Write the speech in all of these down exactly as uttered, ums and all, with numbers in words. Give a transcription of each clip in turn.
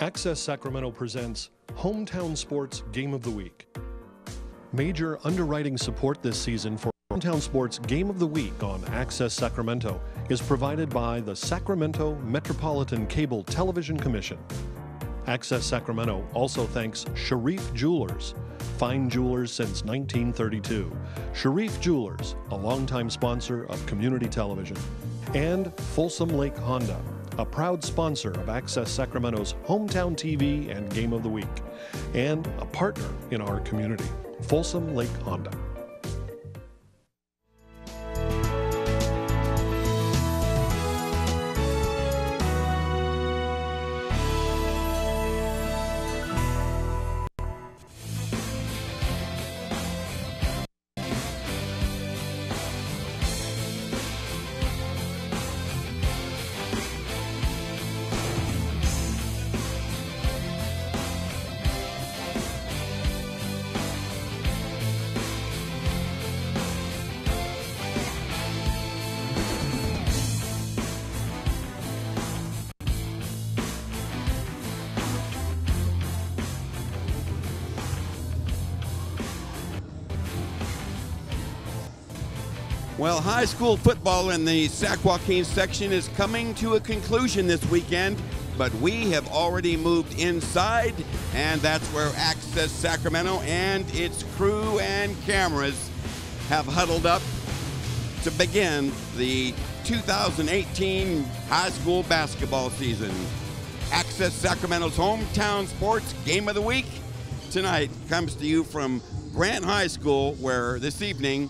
Access Sacramento presents Hometown Sports Game of the Week. Major underwriting support this season for Hometown Sports Game of the Week on Access Sacramento is provided by the Sacramento Metropolitan Cable Television Commission. Access Sacramento also thanks Sharif Jewelers, fine jewelers since nineteen thirty-two. Sharif Jewelers, a longtime sponsor of community television. And Folsom Lake Honda, a proud sponsor of Access Sacramento's Hometown T V and Game of the Week, and a partner in our community, Folsom Lake Honda. Well, high school football in the Sac Joaquin section is coming to a conclusion this weekend, but we have already moved inside, and that's where Access Sacramento and its crew and cameras have huddled up to begin the two thousand eighteen high school basketball season. Access Sacramento's Hometown Sports Game of the Week tonight comes to you from Grant High School, where this evening,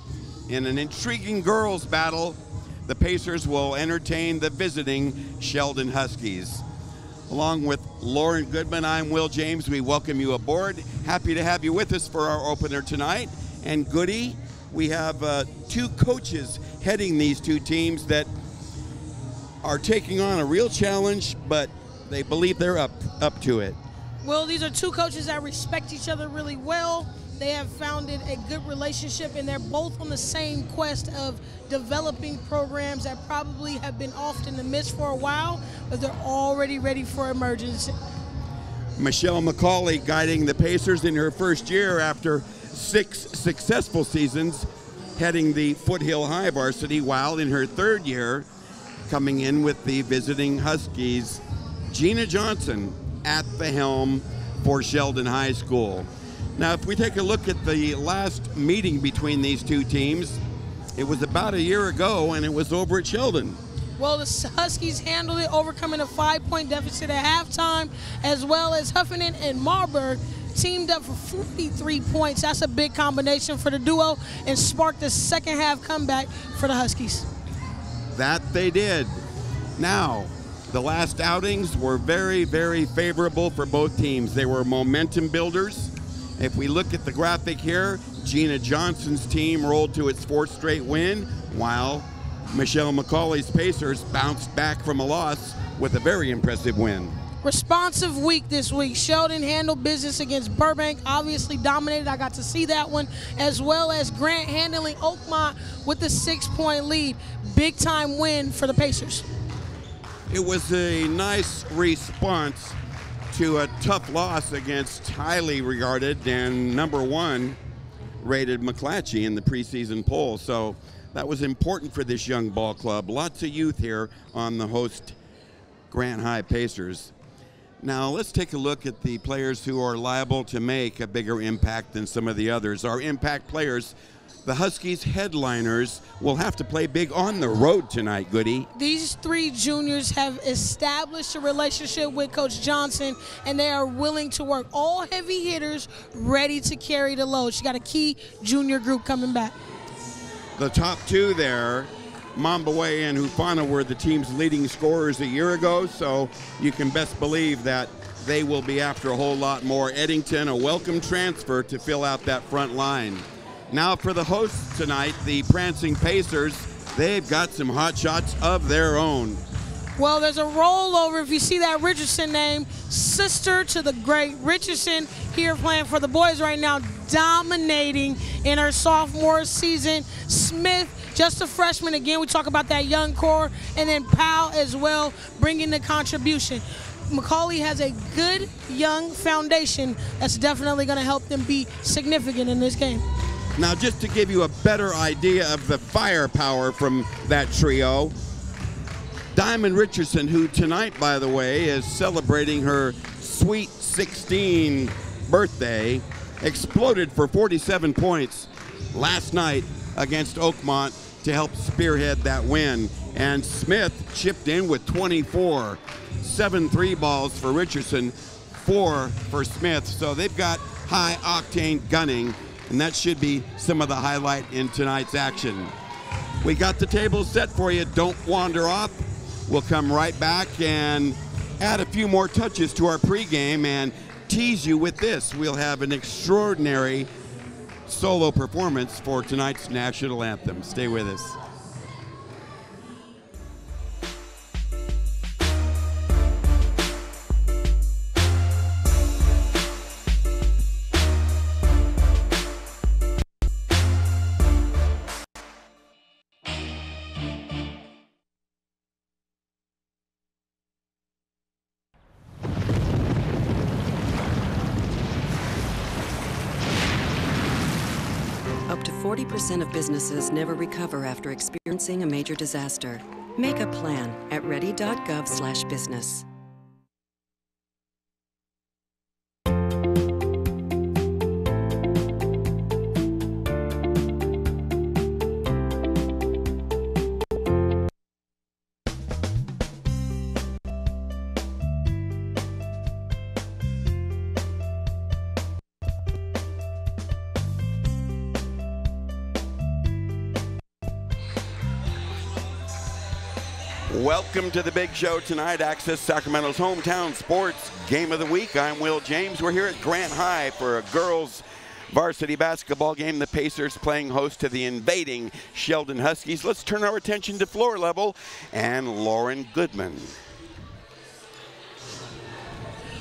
in an intriguing girls' battle, the Pacers will entertain the visiting Sheldon Huskies. Along with Lauren Goodman, I'm Will James. We welcome you aboard. Happy to have you with us for our opener tonight. And goody, we have uh, two coaches heading these two teams that are taking on a real challenge, but they believe they're up, up to it. Well, these are two coaches that respect each other really well. They have founded a good relationship, and they're both on the same quest of developing programs that probably have been off in the midst for a while, but they're already ready for emergence. Michelle McCauley guiding the Pacers in her first year after six successful seasons, heading the Foothill High varsity, while in her third year coming in with the visiting Huskies, Gina Johnson at the helm for Sheldon High School. Now, if we take a look at the last meeting between these two teams, it was about a year ago, and it was over at Sheldon. Well, the Huskies handled it, overcoming a five-point deficit at halftime, as well as Heffernan and Marburg teamed up for forty-three points. That's a big combination for the duo and sparked the second-half comeback for the Huskies. That they did. Now, the last outings were very, very favorable for both teams. They were momentum builders. If we look at the graphic here, Gina Johnson's team rolled to its fourth straight win, while Michelle McCauley's Pacers bounced back from a loss with a very impressive win. Responsive week this week. Sheldon handled business against Burbank, obviously dominated. I got to see that one, as well as Grant handling Oakmont with a six-point lead. Big-time win for the Pacers. It was a nice response to a tough loss against highly regarded and number one rated McClatchy in the preseason poll. So that was important for this young ball club. Lots of youth here on the host Grant High Pacers. Now let's take a look at the players who are liable to make a bigger impact than some of the others. Our impact players, the Huskies headliners, will have to play big on the road tonight, Goody. These three juniors have established a relationship with Coach Johnson, and they are willing to work. All heavy hitters ready to carry the load. She got a key junior group coming back. The top two there, Mambaway and Hufana, were the team's leading scorers a year ago, so you can best believe that they will be after a whole lot more. Eddington, a welcome transfer to fill out that front line. Now for the hosts tonight, the prancing Pacers, they've got some hot shots of their own. Well, there's a rollover if you see that Richardson name, sister to the great Richardson, here playing for the boys right now, dominating in her sophomore season. Smith, just a freshman, again, we talk about that young core, and then Powell as well, bringing the contribution. McCauley has a good young foundation that's definitely going to help them be significant in this game. Now, just to give you a better idea of the firepower from that trio, Diamond Richardson, who tonight, by the way, is celebrating her sweet sixteen birthday, exploded for forty-seven points last night against Oakmont to help spearhead that win. And Smith chipped in with twenty-four. Seven three balls for Richardson, four for Smith. So they've got high octane gunning, and that should be some of the highlight in tonight's action. We got the table set for you. Don't wander off. We'll come right back and add a few more touches to our pregame and tease you with this. We'll have an extraordinary solo performance for tonight's national anthem. Stay with us. forty percent of businesses never recover after experiencing a major disaster. Make a plan at ready dot gov slash business. Welcome to the big show tonight, Access Sacramento's hometown sports game of the week. I'm Will James. We're here at Grant High for a girls varsity basketball game. The Pacers playing host to the invading Sheldon Huskies. Let's turn our attention to floor level and Lauren Goodman.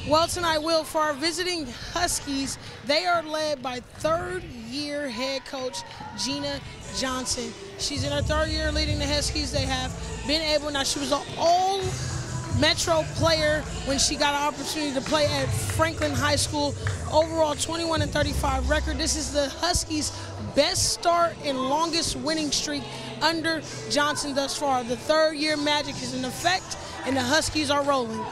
Well, tonight, Will, for our visiting Huskies, they are led by third-year head coach Gina Johnson. She's in her third year leading the Huskies. They have been able, now she was an all-metro player when she got an opportunity to play at Franklin High School. Overall, twenty-one and thirty-five record. This is the Huskies' best start and longest winning streak under Johnson thus far. The third-year magic is in effect, and the Huskies are rolling.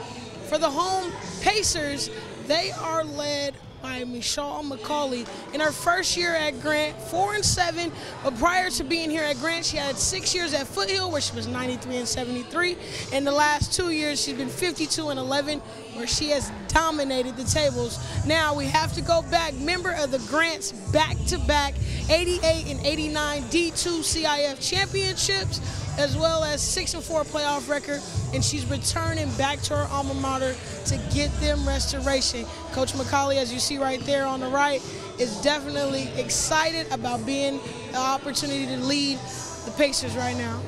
For the home Pacers, they are led by Michelle McCauley. In her first year at Grant, four and seven, but prior to being here at Grant, she had six years at Foothill, where she was ninety-three and seventy-three. In the last two years, she's been fifty-two and eleven, where she has dominated the tables. Now we have to go back, member of the Grants back-to-back eighty-eight and eighty-nine D two C I F championships, as well as six and four playoff record, and she's returning back to her alma mater to get them restoration. Coach McCauley, as you see right there on the right, is definitely excited about being the opportunity to lead the Pacers right now.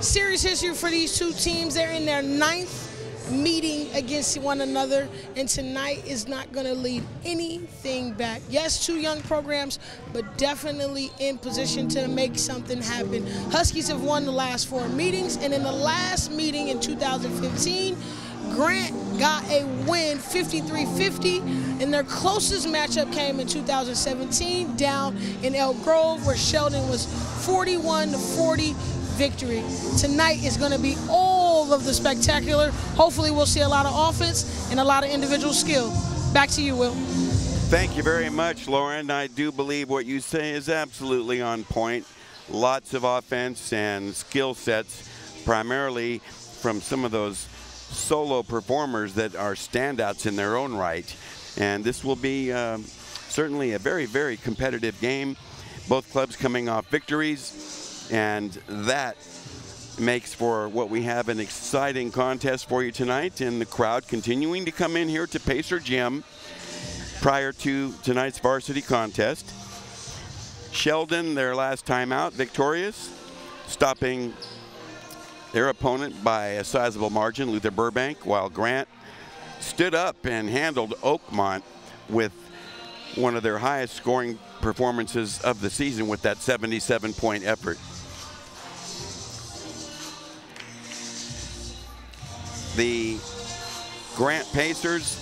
Series history for these two teams. They're in their ninth meeting against one another, and tonight is not going to lead anything back. Yes, two young programs, but definitely in position to make something happen. Huskies have won the last four meetings, and in the last meeting in two thousand fifteen, Grant got a win fifty-three fifty, and their closest matchup came in two thousand seventeen down in Elk Grove, where Sheldon was forty-one to forty victory. Tonight is going to be all of the spectacular. Hopefully we'll see a lot of offense and a lot of individual skill. Back to you, Will. Thank you very much, Lauren. I do believe what you say is absolutely on point. Lots of offense and skill sets, primarily from some of those solo performers that are standouts in their own right. And this will be um, certainly a very, very competitive game. Both clubs coming off victories. And that makes for what we have an exciting contest for you tonight, and the crowd continuing to come in here to Pacer Gym prior to tonight's varsity contest. Sheldon, their last time out, victorious, stopping their opponent by a sizable margin, Luther Burbank, while Grant stood up and handled Oakmont with one of their highest scoring performances of the season with that seventy-seven point effort. The Grant Pacers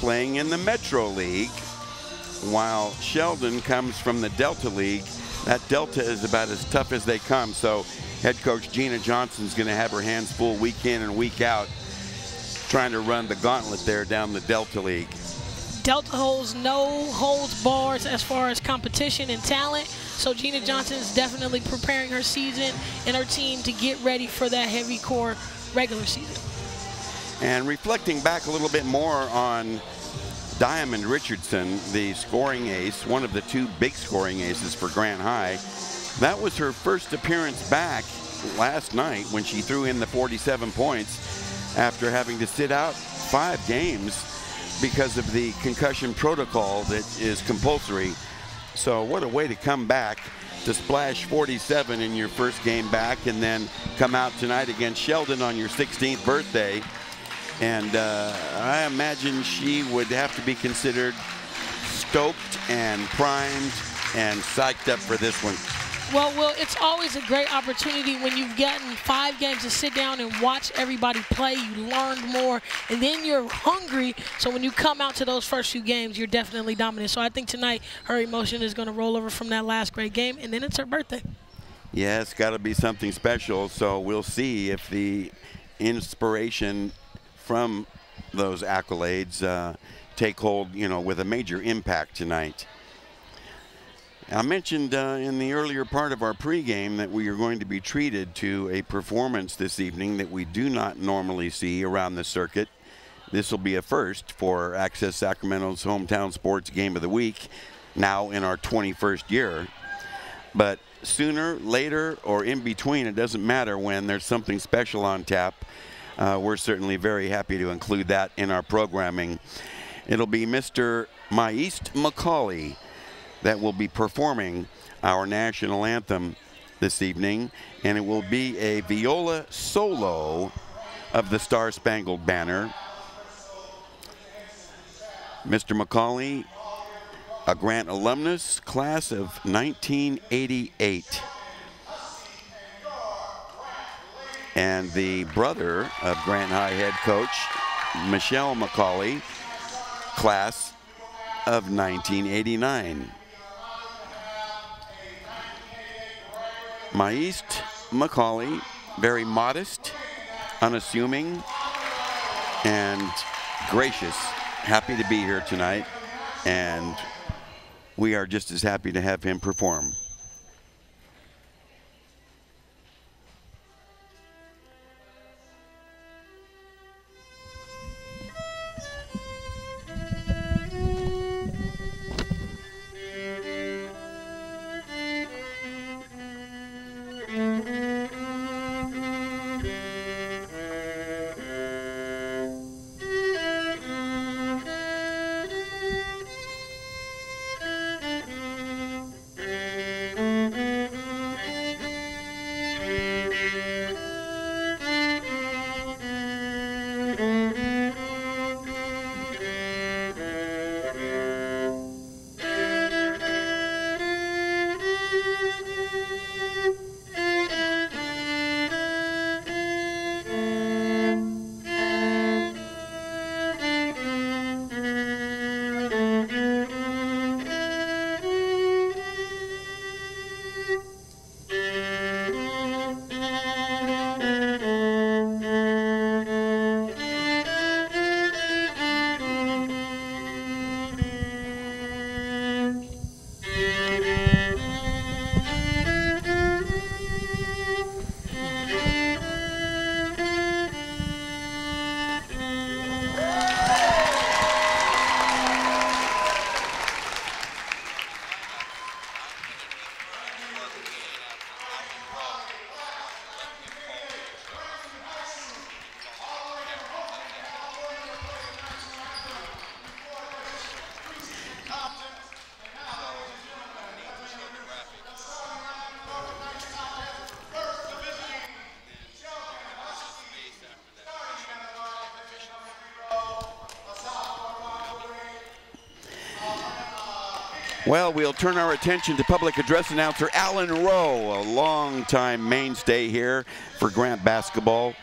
playing in the Metro League, while Sheldon comes from the Delta League. That Delta is about as tough as they come, so head coach Gina Johnson is going to have her hands full week in and week out trying to run the gauntlet there down the Delta League. Delta holds no holds bars as far as competition and talent, so Gina Johnson is definitely preparing her season and her team to get ready for that heavy core regular season. And reflecting back a little bit more on Diamond Richardson, the scoring ace, one of the two big scoring aces for Grant High. That was her first appearance back last night when she threw in the forty-seven points after having to sit out five games because of the concussion protocol that is compulsory. So what a way to come back, to splash forty-seven in your first game back, and then come out tonight against Sheldon on your sixteenth birthday. And uh, I imagine she would have to be considered stoked and primed and psyched up for this one. Well, Will, it's always a great opportunity when you've gotten five games to sit down and watch everybody play. You learned more, and then you're hungry. So when you come out to those first few games, you're definitely dominant. So I think tonight her emotion is going to roll over from that last great game, and then it's her birthday. Yeah, it's got to be something special. So we'll see if the inspiration from those accolades uh, take hold, you know, with a major impact tonight. I mentioned uh, in the earlier part of our pregame that we are going to be treated to a performance this evening that we do not normally see around the circuit. This will be a first for Access Sacramento's Hometown Sports Game of the Week, now in our twenty-first year. But sooner, later, or in between, it doesn't matter when there's something special on tap. Uh, we're certainly very happy to include that in our programming. It'll be Mister Maist McCauley that will be performing our national anthem this evening, and it will be a viola solo of the Star-Spangled Banner. Mister McCauley, a Grant alumnus, class of nineteen eighty-eight. And the brother of Grant High head coach, Michelle McCauley, class of nineteen eighty-nine. Maist McCauley, very modest, unassuming, and gracious. Happy to be here tonight, and we are just as happy to have him perform. Well, we'll turn our attention to public address announcer Alan Rowe, a longtime mainstay here for Grant basketball.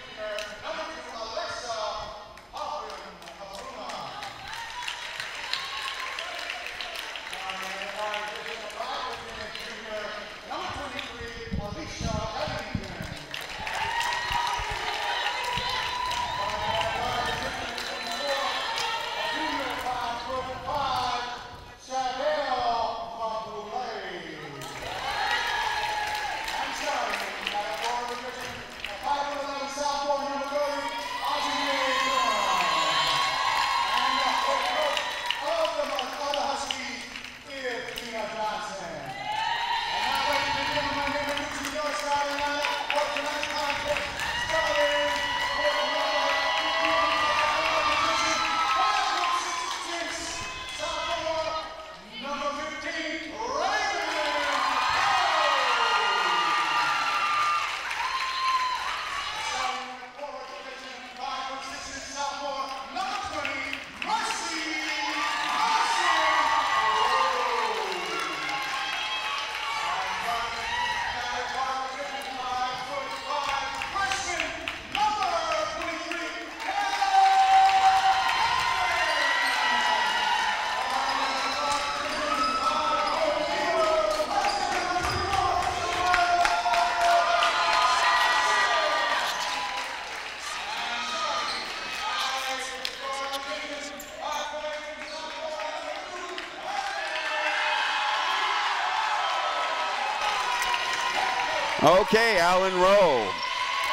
Okay, Alan Rowe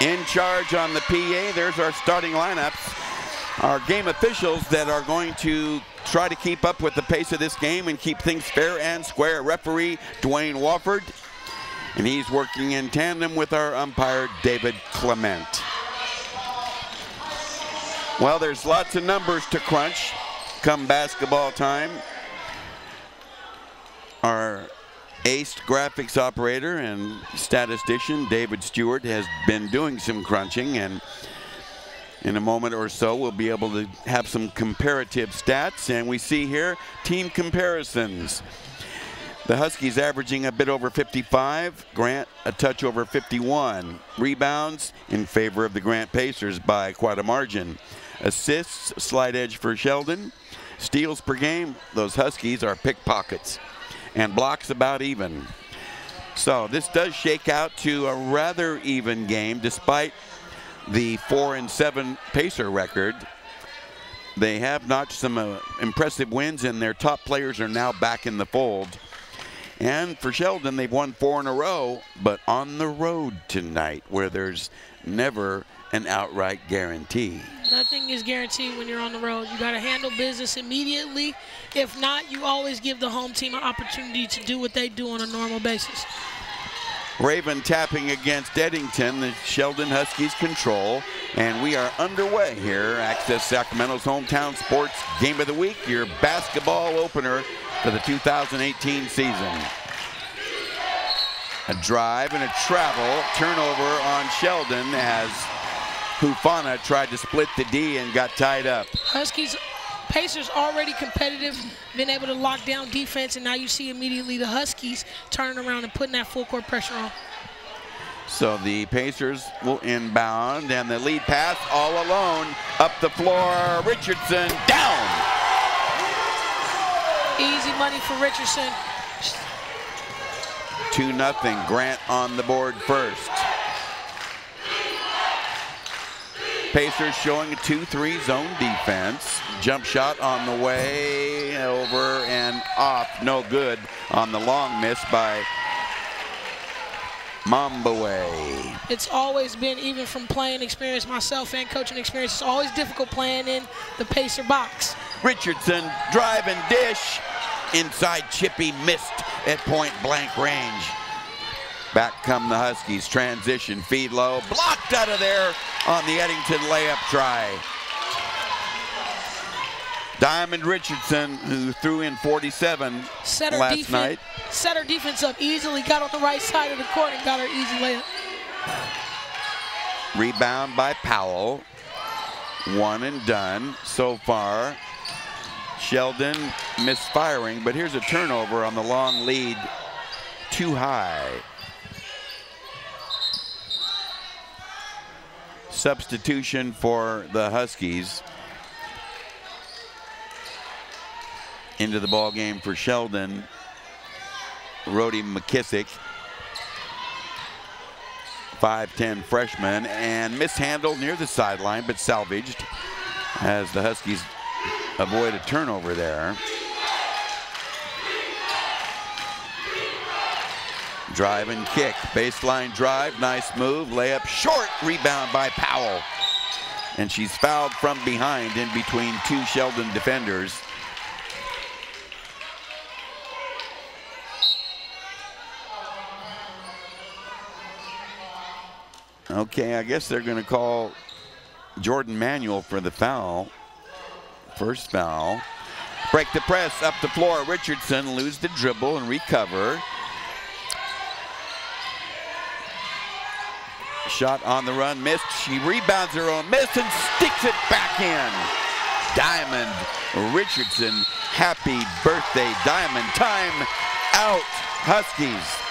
in charge on the P A. There's our starting lineups, our game officials that are going to try to keep up with the pace of this game and keep things fair and square. Referee Dwayne Walford, and he's working in tandem with our umpire David Clement. Well, there's lots of numbers to crunch come basketball time. Our ace graphics operator and statistician, David Stewart, has been doing some crunching, and in a moment or so, we'll be able to have some comparative stats. And we see here team comparisons. The Huskies averaging a bit over fifty-five, Grant a touch over fifty-one. Rebounds in favor of the Grant Pacers by quite a margin. Assists, slight edge for Sheldon. Steals per game, those Huskies are pickpockets. And blocks about even. So this does shake out to a rather even game despite the four and seven Pacer record. They have notched some uh, impressive wins, and their top players are now back in the fold. And for Sheldon, they've won four in a row, but on the road tonight, where there's never an outright guarantee. Nothing is guaranteed when you're on the road. You got to handle business immediately. If not, you always give the home team an opportunity to do what they do on a normal basis. Raven tapping against Eddington, the Sheldon Huskies control, and we are underway here. Access Sacramento's hometown sports game of the week, your basketball opener for the two thousand eighteen season. A drive and a travel, turnover on Sheldon as Hufana tried to split the D and got tied up. Huskies, Pacers already competitive, been able to lock down defense, and now you see immediately the Huskies turning around and putting that full court pressure on. So the Pacers will inbound, and the lead pass all alone up the floor. Richardson down. Easy money for Richardson. two nothing, Grant on the board first. Pacers showing a two three zone defense. Jump shot on the way, over and off, no good on the long miss by Mambaway. It's always been, even from playing experience myself and coaching experience, it's always difficult playing in the Pacer box. Richardson drive and dish. Inside chippy missed at point blank range. Back come the Huskies, transition, feed low, blocked out of there on the Eddington layup try. Diamond Richardson, who threw in forty-seven set her last defense, night. Set her defense up easily, got on the right side of the court and got her easy layup. Rebound by Powell. One and done so far. Sheldon misfiring, but here's a turnover on the long lead, too high. Substitution for the Huskies. Into the ball game for Sheldon, Rhodey McKissick, five ten freshman, and mishandled near the sideline, but salvaged as the Huskies avoid a turnover there. Drive and kick, baseline drive, nice move, layup short, rebound by Powell. And she's fouled from behind in between two Sheldon defenders. Okay, I guess they're gonna call Jordan Manuel for the foul. First foul. Break the press, up the floor. Richardson lose the dribble and recover. Shot on the run, missed. She rebounds her own miss and sticks it back in. Diamond Richardson, happy birthday, Diamond. Time out, Huskies.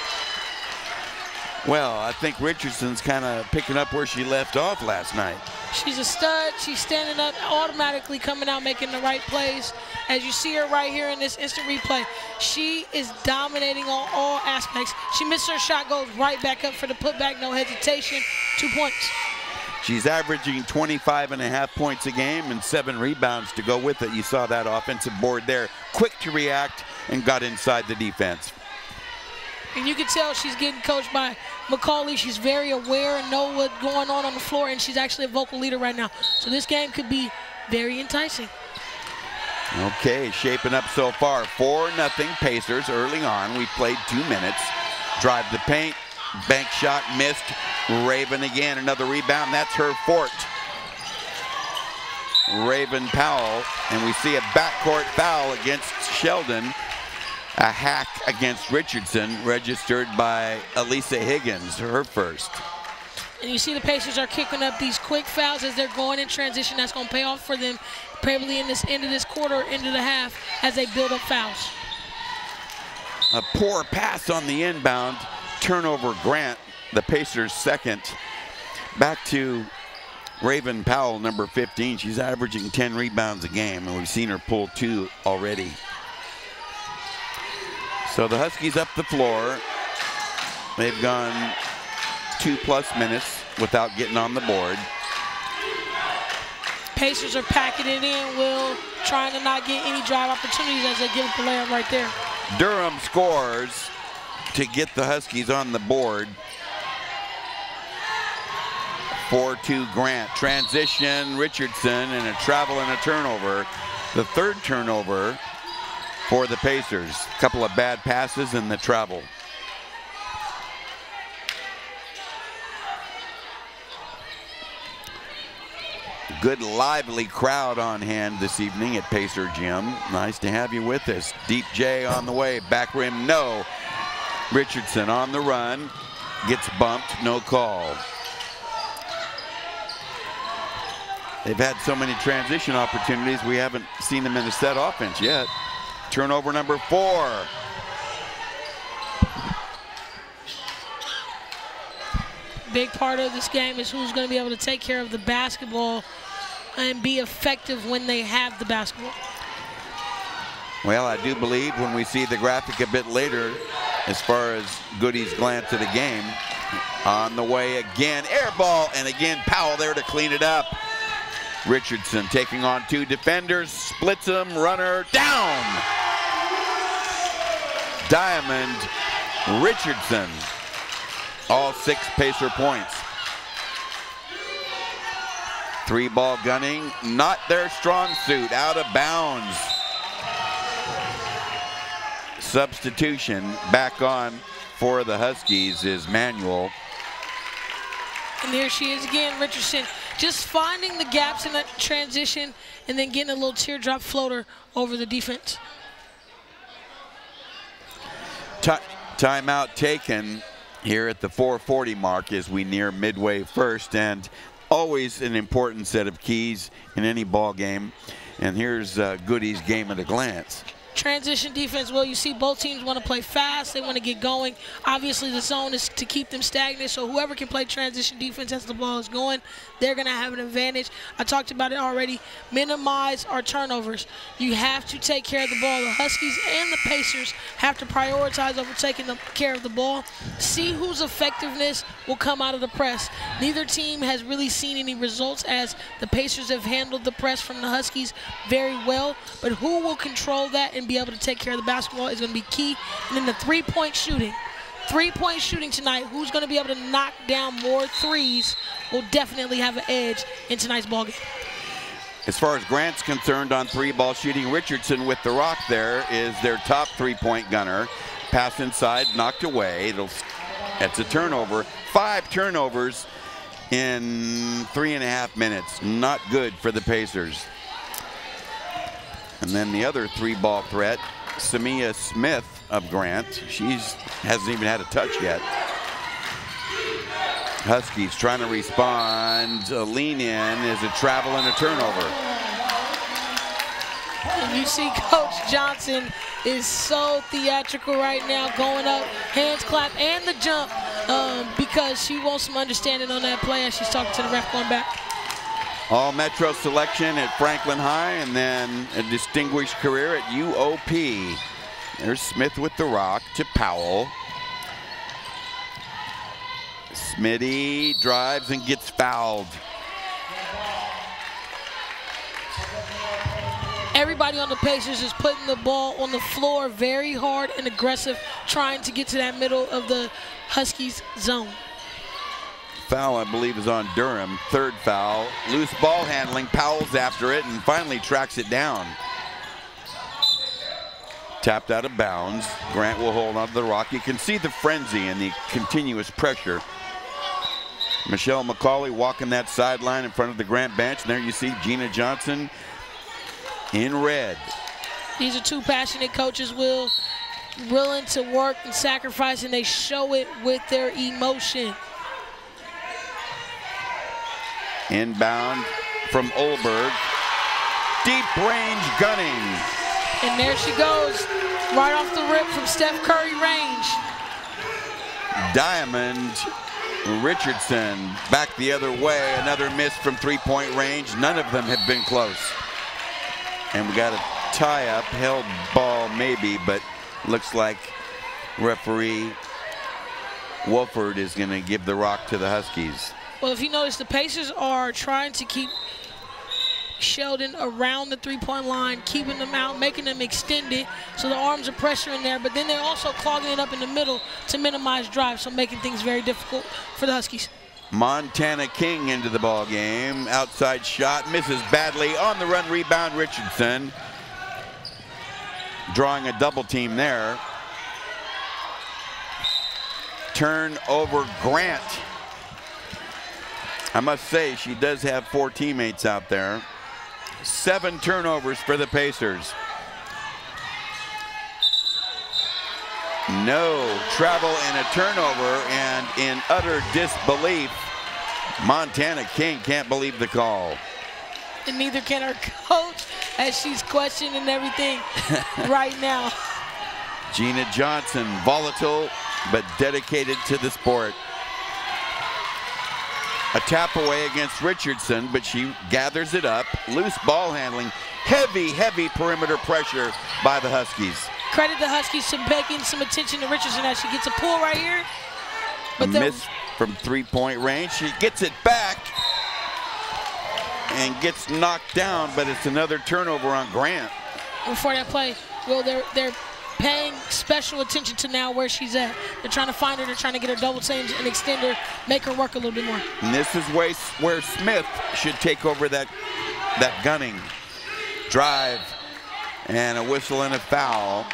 Well, I think Richardson's kind of picking up where she left off last night. She's a stud. She's standing up, automatically coming out, making the right plays. As you see her right here in this instant replay, she is dominating on all aspects. She missed her shot, goes right back up for the putback, no hesitation, two points. She's averaging twenty-five and a half points a game and seven rebounds to go with it. You saw that offensive board there. Quick to react and got inside the defense. And you can tell she's getting coached by McCauley. She's very aware and know what's going on on the floor, and she's actually a vocal leader right now. So this game could be very enticing. Okay, shaping up so far. four nothing Pacers early on. We played two minutes. Drive the paint. Bank shot missed. Raven again, another rebound. That's her fort. Raven Powell, and we see a backcourt foul against Sheldon. A hack against Richardson, registered by Elisa Higgins, her first. And you see the Pacers are kicking up these quick fouls as they're going in transition. That's going to pay off for them probably in this end of this quarter, into the half, as they build up fouls. A poor pass on the inbound. Turnover Grant, the Pacers second. Back to Raven Powell, number fifteen. She's averaging ten rebounds a game, and we've seen her pull two already. So the Huskies up the floor. They've gone two plus minutes without getting on the board. Pacers are packing it in, Will, trying to not get any drive opportunities as they give up the layup right there. Durham scores to get the Huskies on the board. four two Grant. Transition, Richardson, and a travel and a turnover. The third turnover for the Pacers. A couple of bad passes and the travel. Good lively crowd on hand this evening at Pacer Gym. Nice to have you with us. Deep J on the way, back rim, no. Richardson on the run, gets bumped, no call. They've had so many transition opportunities, we haven't seen them in a set offense yet. Turnover number four. Big part of this game is who's going to be able to take care of the basketball and be effective when they have the basketball. Well, I do believe when we see the graphic a bit later, as far as Goody's glance at the game, on the way again, air ball, and again Powell there to clean it up. Richardson taking on two defenders, splits them, runner down. Diamond Richardson, all six Pacer points. Three ball gunning, not their strong suit, out of bounds. Substitution back on for the Huskies is Manuel. And there she is again, Richardson. Just finding the gaps in that transition and then getting a little teardrop floater over the defense. Timeout taken here at the four forty mark as we near midway first, and always an important set of keys in any ball game. And here's uh, Goody's game at a glance. Transition defense, well, you see both teams want to play fast. They want to get going. Obviously, the zone is to keep them stagnant, so whoever can play transition defense as the ball is going, they're going to have an advantage. I talked about it already. Minimize our turnovers. You have to take care of the ball. The Huskies and the Pacers have to prioritize over taking the care of the ball. See whose effectiveness will come out of the press. Neither team has really seen any results, as the Pacers have handled the press from the Huskies very well, but who will control that and be able to take care of the basketball is going to be key. And then the three-point shooting. Three-point shooting tonight, who's going to be able to knock down more threes will definitely have an edge in tonight's ball game. As far as Grant's concerned on three-ball shooting, Richardson with the rock there is their top three-point gunner. Pass inside, knocked away. It'll, that's a turnover. Five turnovers in three and a half minutes. Not good for the Pacers. And then the other three-ball threat, Samiya Smith of Grant. She's hasn't even had a touch yet. Huskies trying to respond. A lean in is a travel and a turnover. And you see Coach Johnson is so theatrical right now, going up, hands clap, and the jump, um, because she wants some understanding on that play as she's talking to the ref going back. All Metro selection at Franklin High, and then a distinguished career at U O P. There's Smith with the rock to Powell. Smitty drives and gets fouled. Everybody on the Pacers is putting the ball on the floor very hard and aggressive, trying to get to that middle of the Huskies zone. Foul, I believe, is on Durham. Third foul. Loose ball handling. Powell's after it and finally tracks it down. Tapped out of bounds. Grant will hold on to the rock. You can see the frenzy and the continuous pressure. Michelle McCauley walking that sideline in front of the Grant bench. And there you see Gina Johnson in red. These are two passionate coaches, Will, willing to work and sacrifice, and they show it with their emotion. Inbound from Olberg. Deep range gunning. And there she goes, right off the rip from Steph Curry range. Diamond Richardson back the other way. Another miss from three-point range. None of them have been close. And we got a tie-up, held ball maybe, but looks like referee Wolford is going to give the rock to the Huskies. Well, if you notice, the Pacers are trying to keep Sheldon around the three-point line, keeping them out, making them extend it, so the arms are pressuring there, but then they're also clogging it up in the middle to minimize drive, so making things very difficult for the Huskies. Montana King into the ball game. Outside shot, misses badly. On the run, rebound, Richardson. Drawing a double team there. Turn over Grant. I must say, she does have four teammates out there. Seven turnovers for the Pacers. No travel and a turnover, and in utter disbelief, Montana King can't believe the call. And neither can her coach, as she's questioning everything right now. Gina Johnson, volatile but dedicated to the sport. A tap away against Richardson, but she gathers it up. Loose ball handling. Heavy, heavy perimeter pressure by the Huskies. Credit the Huskies for paying some attention to Richardson as she gets a pull right here. But a miss from three-point range. She gets it back and gets knocked down, but it's another turnover on Grant. Before that play, well, they're, they're paying special attention to now where she's at. They're trying to find her. They're trying to get her double change and extend her, make her work a little bit more. And this is where, where Smith should take over that, that gunning drive. And a whistle and a foul.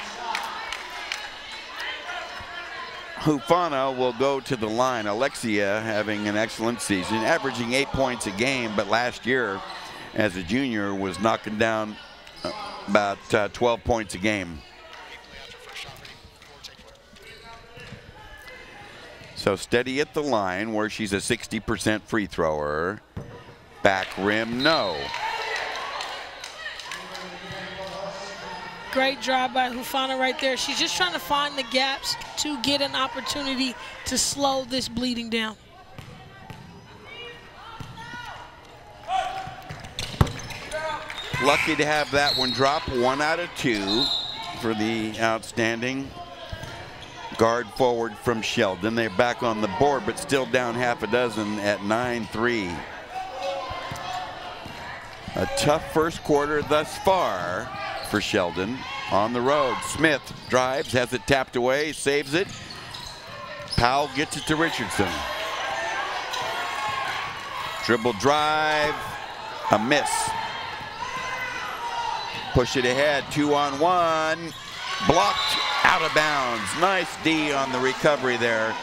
Hufana will go to the line. Alexia having an excellent season, averaging eight points a game, but last year as a junior was knocking down about uh, twelve points a game. So steady at the line where she's a sixty percent free thrower. Back rim, no. Great drive by Hufana right there. She's just trying to find the gaps to get an opportunity to slow this bleeding down. Lucky to have that one drop. One out of two for the outstanding guard forward from Sheldon. They're back on the board, but still down half a dozen at nine three. A tough first quarter thus far for Sheldon. On the road, Smith drives, has it tapped away, saves it. Powell gets it to Richardson. Dribble drive, a miss. Push it ahead, two on one. Blocked out of bounds. Nice D on the recovery there.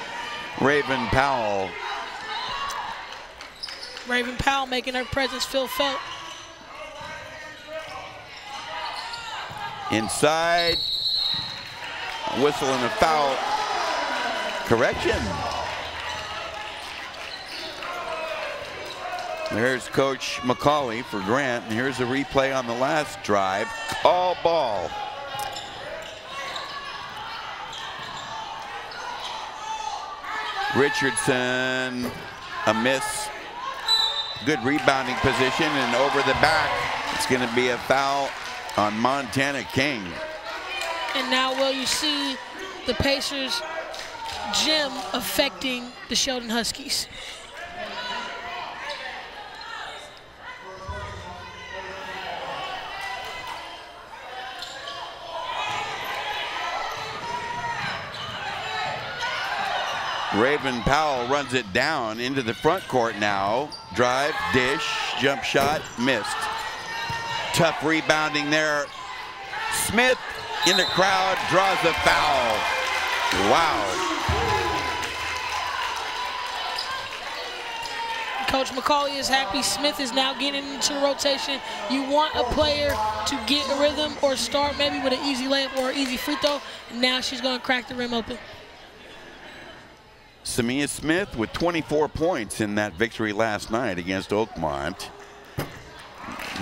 Raven Powell. Raven Powell making her presence feel felt. Inside, a whistle and a foul. Correction. There's Coach McCauley for Grant, and here's a replay on the last drive. All ball. Richardson, a miss. Good rebounding position, and over the back, it's gonna be a foul on Montana King. And now, Will, you see the Pacers' gym affecting the Sheldon Huskies. Raven Powell runs it down into the front court now. Drive, dish, jump shot, missed. Tough rebounding there. Smith in the crowd draws a foul. Wow. Coach McCauley is happy. Smith is now getting into the rotation. You want a player to get a rhythm or start maybe with an easy layup or an easy free throw. Now she's going to crack the rim open. Samiya Smith with twenty-four points in that victory last night against Oakmont.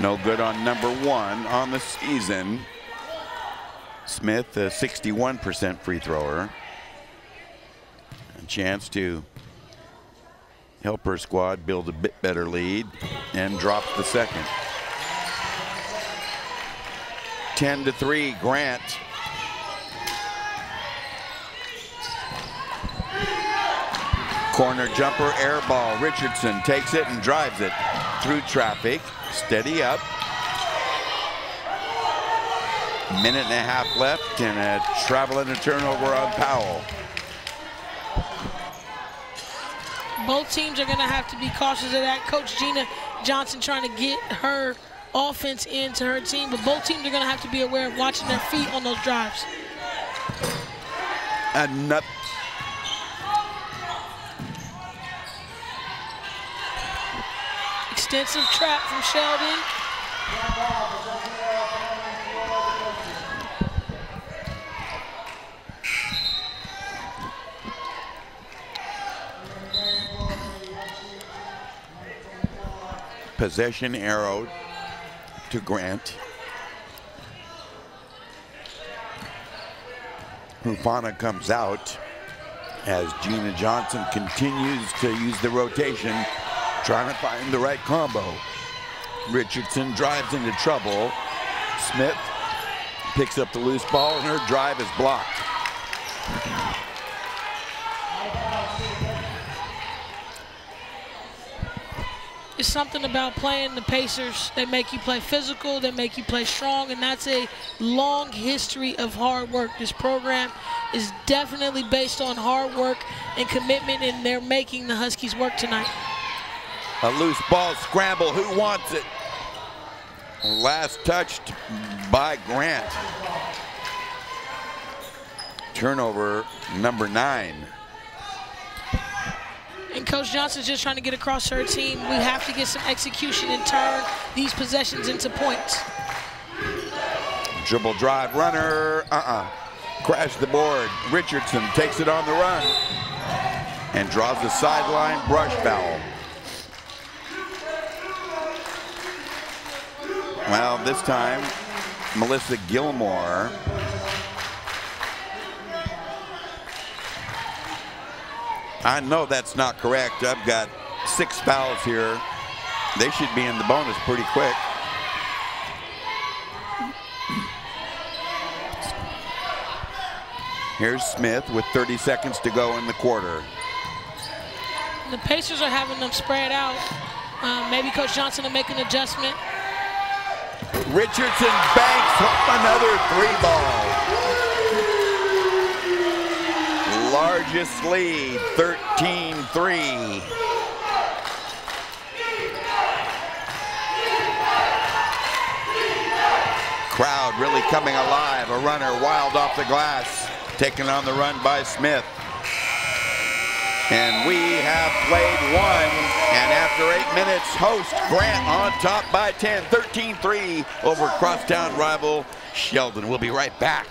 No good on number one on the season. Smith, a sixty-one percent free thrower. A chance to help her squad build a bit better lead, and drops the second. ten to three, Grant. Corner jumper, air ball. Richardson takes it and drives it through traffic. Steady up. Minute and a half left, and a travel and a turnover on Powell. Both teams are going to have to be cautious of that. Coach Gina Johnson trying to get her offense into her team, but both teams are going to have to be aware of watching their feet on those drives. Enough. Extensive trap from Sheldon. Possession arrow to Grant. Hufana comes out as Gina Johnson continues to use the rotation, trying to find the right combo. Richardson drives into trouble. Smith picks up the loose ball, and her drive is blocked. It's something about playing the Pacers. They make you play physical, they make you play strong, and that's a long history of hard work. This program is definitely based on hard work and commitment, and they're making the Huskies work tonight. A loose ball scramble, who wants it? Last touched by Grant. Turnover number nine. And Coach Johnson's just trying to get across her team. We have to get some execution and turn these possessions into points. Dribble drive runner, uh-uh. Crash the board. Richardson takes it on the run and draws the sideline brush foul. Well, this time, Melissa Gilmore. I know that's not correct. I've got six fouls here. They should be in the bonus pretty quick. Here's Smith with thirty seconds to go in the quarter. The Pacers are having them spread out. Um, maybe Coach Johnson will make an adjustment. Richardson banks another three ball. Largest lead, thirteen three. Crowd really coming alive. A runner wild off the glass, taken on the run by Smith. And we have played one, and after eight minutes, host Grant on top by ten, thirteen three over crosstown rival Sheldon. We'll be right back.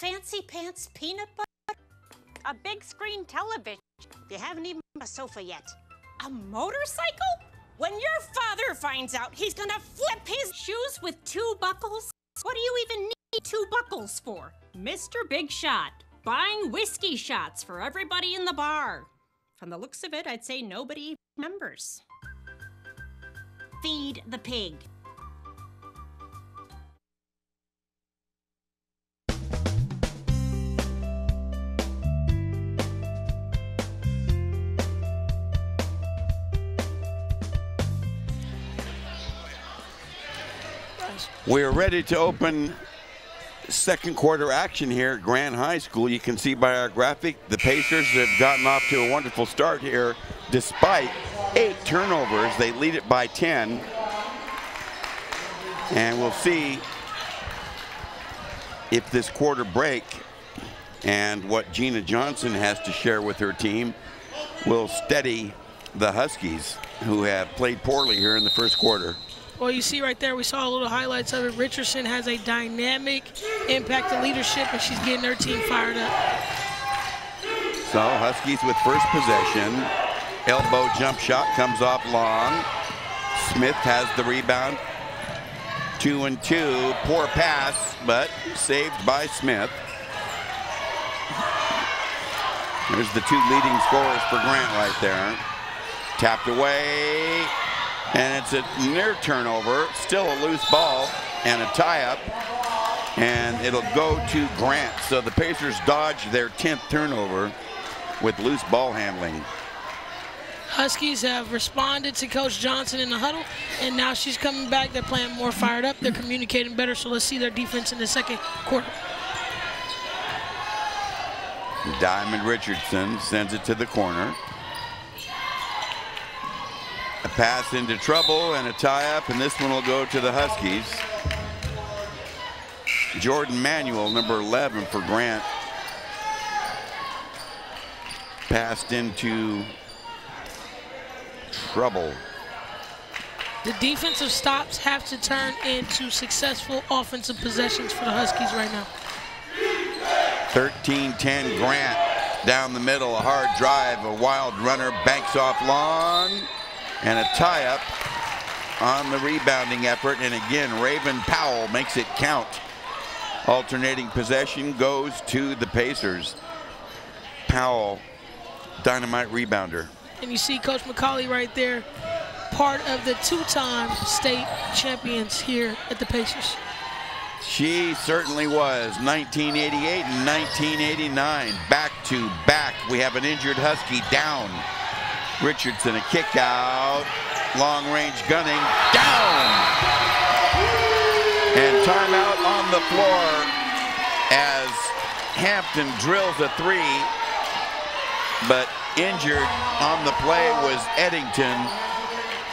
Fancy pants, peanut butter, a big screen television. You haven't even bought a sofa yet. A motorcycle? When your father finds out, he's gonna flip his shoes with two buckles. What do you even need two buckles for? Mister Big Shot, buying whiskey shots for everybody in the bar. From the looks of it, I'd say nobody remembers. Feed the pig. We're ready to open second quarter action here at Grant High School. You can see by our graphic, the Pacers have gotten off to a wonderful start here despite eight turnovers. They lead it by ten. And we'll see if this quarter break and what Gina Johnson has to share with her team will steady the Huskies, who have played poorly here in the first quarter. Well, you see right there, we saw a little highlights of it. Richardson has a dynamic impact of leadership, and she's getting her team fired up. So Huskies with first possession. Elbow jump shot comes off long. Smith has the rebound. Two and two, poor pass, but saved by Smith. There's the two leading scorers for Grant right there. Tapped away, and it's a near turnover, still a loose ball, and a tie-up, and it'll go to Grant. So the Pacers dodge their tenth turnover with loose ball handling. Huskies have responded to Coach Johnson in the huddle, and now she's coming back. They're playing more fired up. They're communicating better, so let's see their defense in the second quarter. Diamond Richardson sends it to the corner. A pass into trouble and a tie-up, and this one will go to the Huskies. Jordan Manuel, number eleven for Grant, passed into trouble. The defensive stops have to turn into successful offensive possessions for the Huskies right now. thirteen ten Grant down the middle, a hard drive, a wild runner, banks off long, and a tie-up on the rebounding effort, and again Raven Powell makes it count. Alternating possession goes to the Pacers. Powell, dynamite rebounder. And you see Coach McCauley right there, part of the two-time state champions here at the Pacers. She certainly was, nineteen eighty-eight and nineteen eighty-nine, back to back. We have an injured Husky down. Richardson, a kick out, long range gunning, down! And timeout on the floor as Hampton drills a three, but injured on the play was Eddington,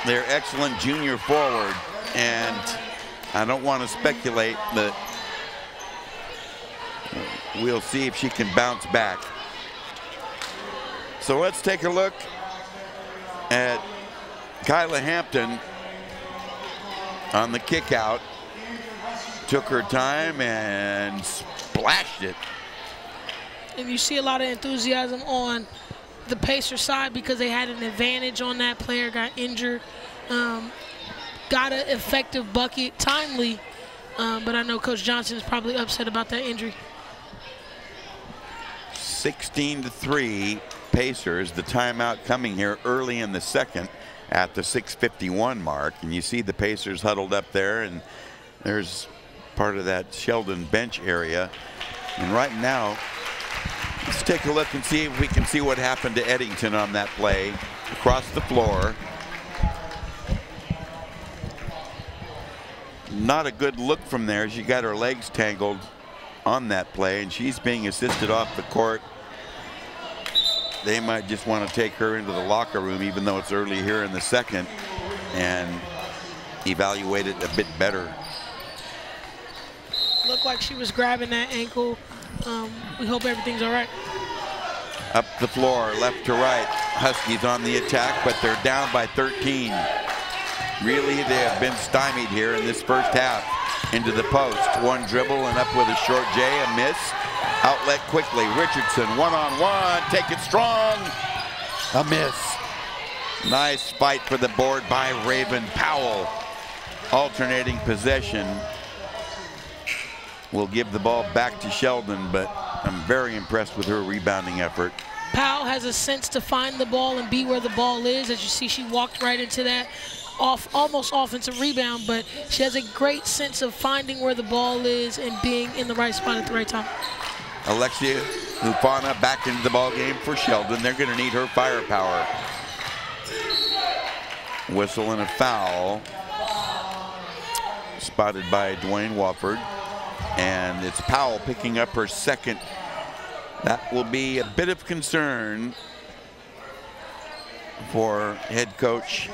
their excellent junior forward. And I don't want to speculate, but we'll see if she can bounce back. So let's take a look at Kyla Hampton on the kick out. Took her time and splashed it. And you see a lot of enthusiasm on the Pacers side because they had an advantage on that player, got injured, um, got an effective bucket timely, um, but I know Coach Johnson is probably upset about that injury. sixteen to three Pacers, the timeout coming here early in the second at the six fifty-one mark, and you see the Pacers huddled up there, and there's part of that Sheldon bench area. And right now, let's take a look and see if we can see what happened to Eddington on that play across the floor. Not a good look from there. She got her legs tangled on that play, and she's being assisted off the court. They might just want to take her into the locker room, even though it's early here in the second, and evaluate it a bit better. Looked like she was grabbing that ankle. Um, we hope everything's all right. Up the floor, left to right. Huskies on the attack, but they're down by thirteen. Really, they have been stymied here in this first half. Into the post, one dribble and up with a short J, a miss. Outlet quickly, Richardson one-on-one, take it strong, a miss. Nice fight for the board by Raven Powell. Alternating possession. We'll give the ball back to Sheldon, but I'm very impressed with her rebounding effort. Powell has a sense to find the ball and be where the ball is. As you see, she walked right into that off almost offensive rebound, but she has a great sense of finding where the ball is and being in the right spot at the right time. Alexia Hufana back into the ball game for Sheldon. They're going to need her firepower. Whistle and a foul. spotted by Dwayne Walford. And it's Powell picking up her second. That will be a bit of concern for head coach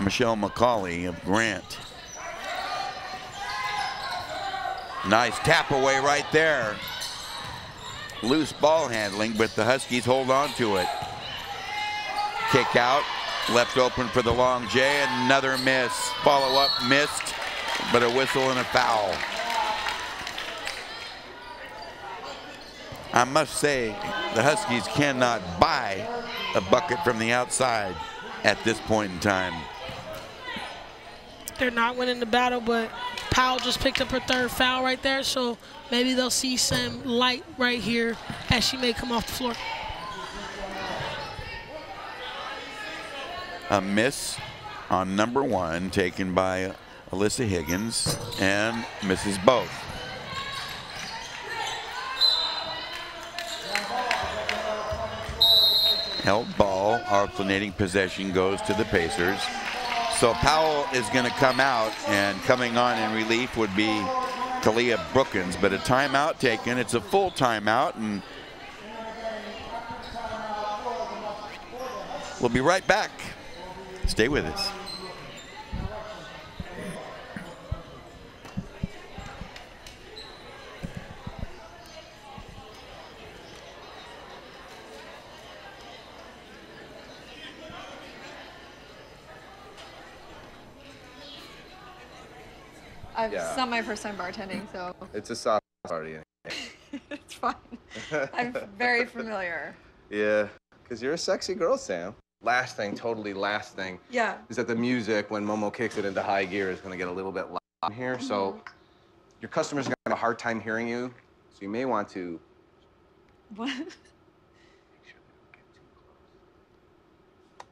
Michelle McCauley of Grant. Nice tap away right there. Loose ball handling, but the Huskies hold on to it. Kick out, left open for the long J, another miss. Follow up missed, but a whistle and a foul. I must say, the Huskies cannot buy a bucket from the outside at this point in time. They're not winning the battle, but Powell just picked up her third foul right there, so maybe they'll see some light right here as she may come off the floor. A miss on number one taken by Alyssa Higgins, and misses both. Held ball, alternating possession goes to the Pacers. So Powell is going to come out, and coming on in relief would be Kalia Brookins, but a timeout taken. It's a full timeout, and we'll be right back. Stay with us. Uh, yeah. It's not my first time bartending, so. It's a soft party. It's fun. I'm very familiar. Yeah, because you're a sexy girl, Sam. Last thing, totally last thing, yeah, is that the music, when Momo kicks it into high gear, is going to get a little bit loud in here. Mm-hmm. So your customers are going to have a hard time hearing you, so you may want to... What? Make sure they don't get too close.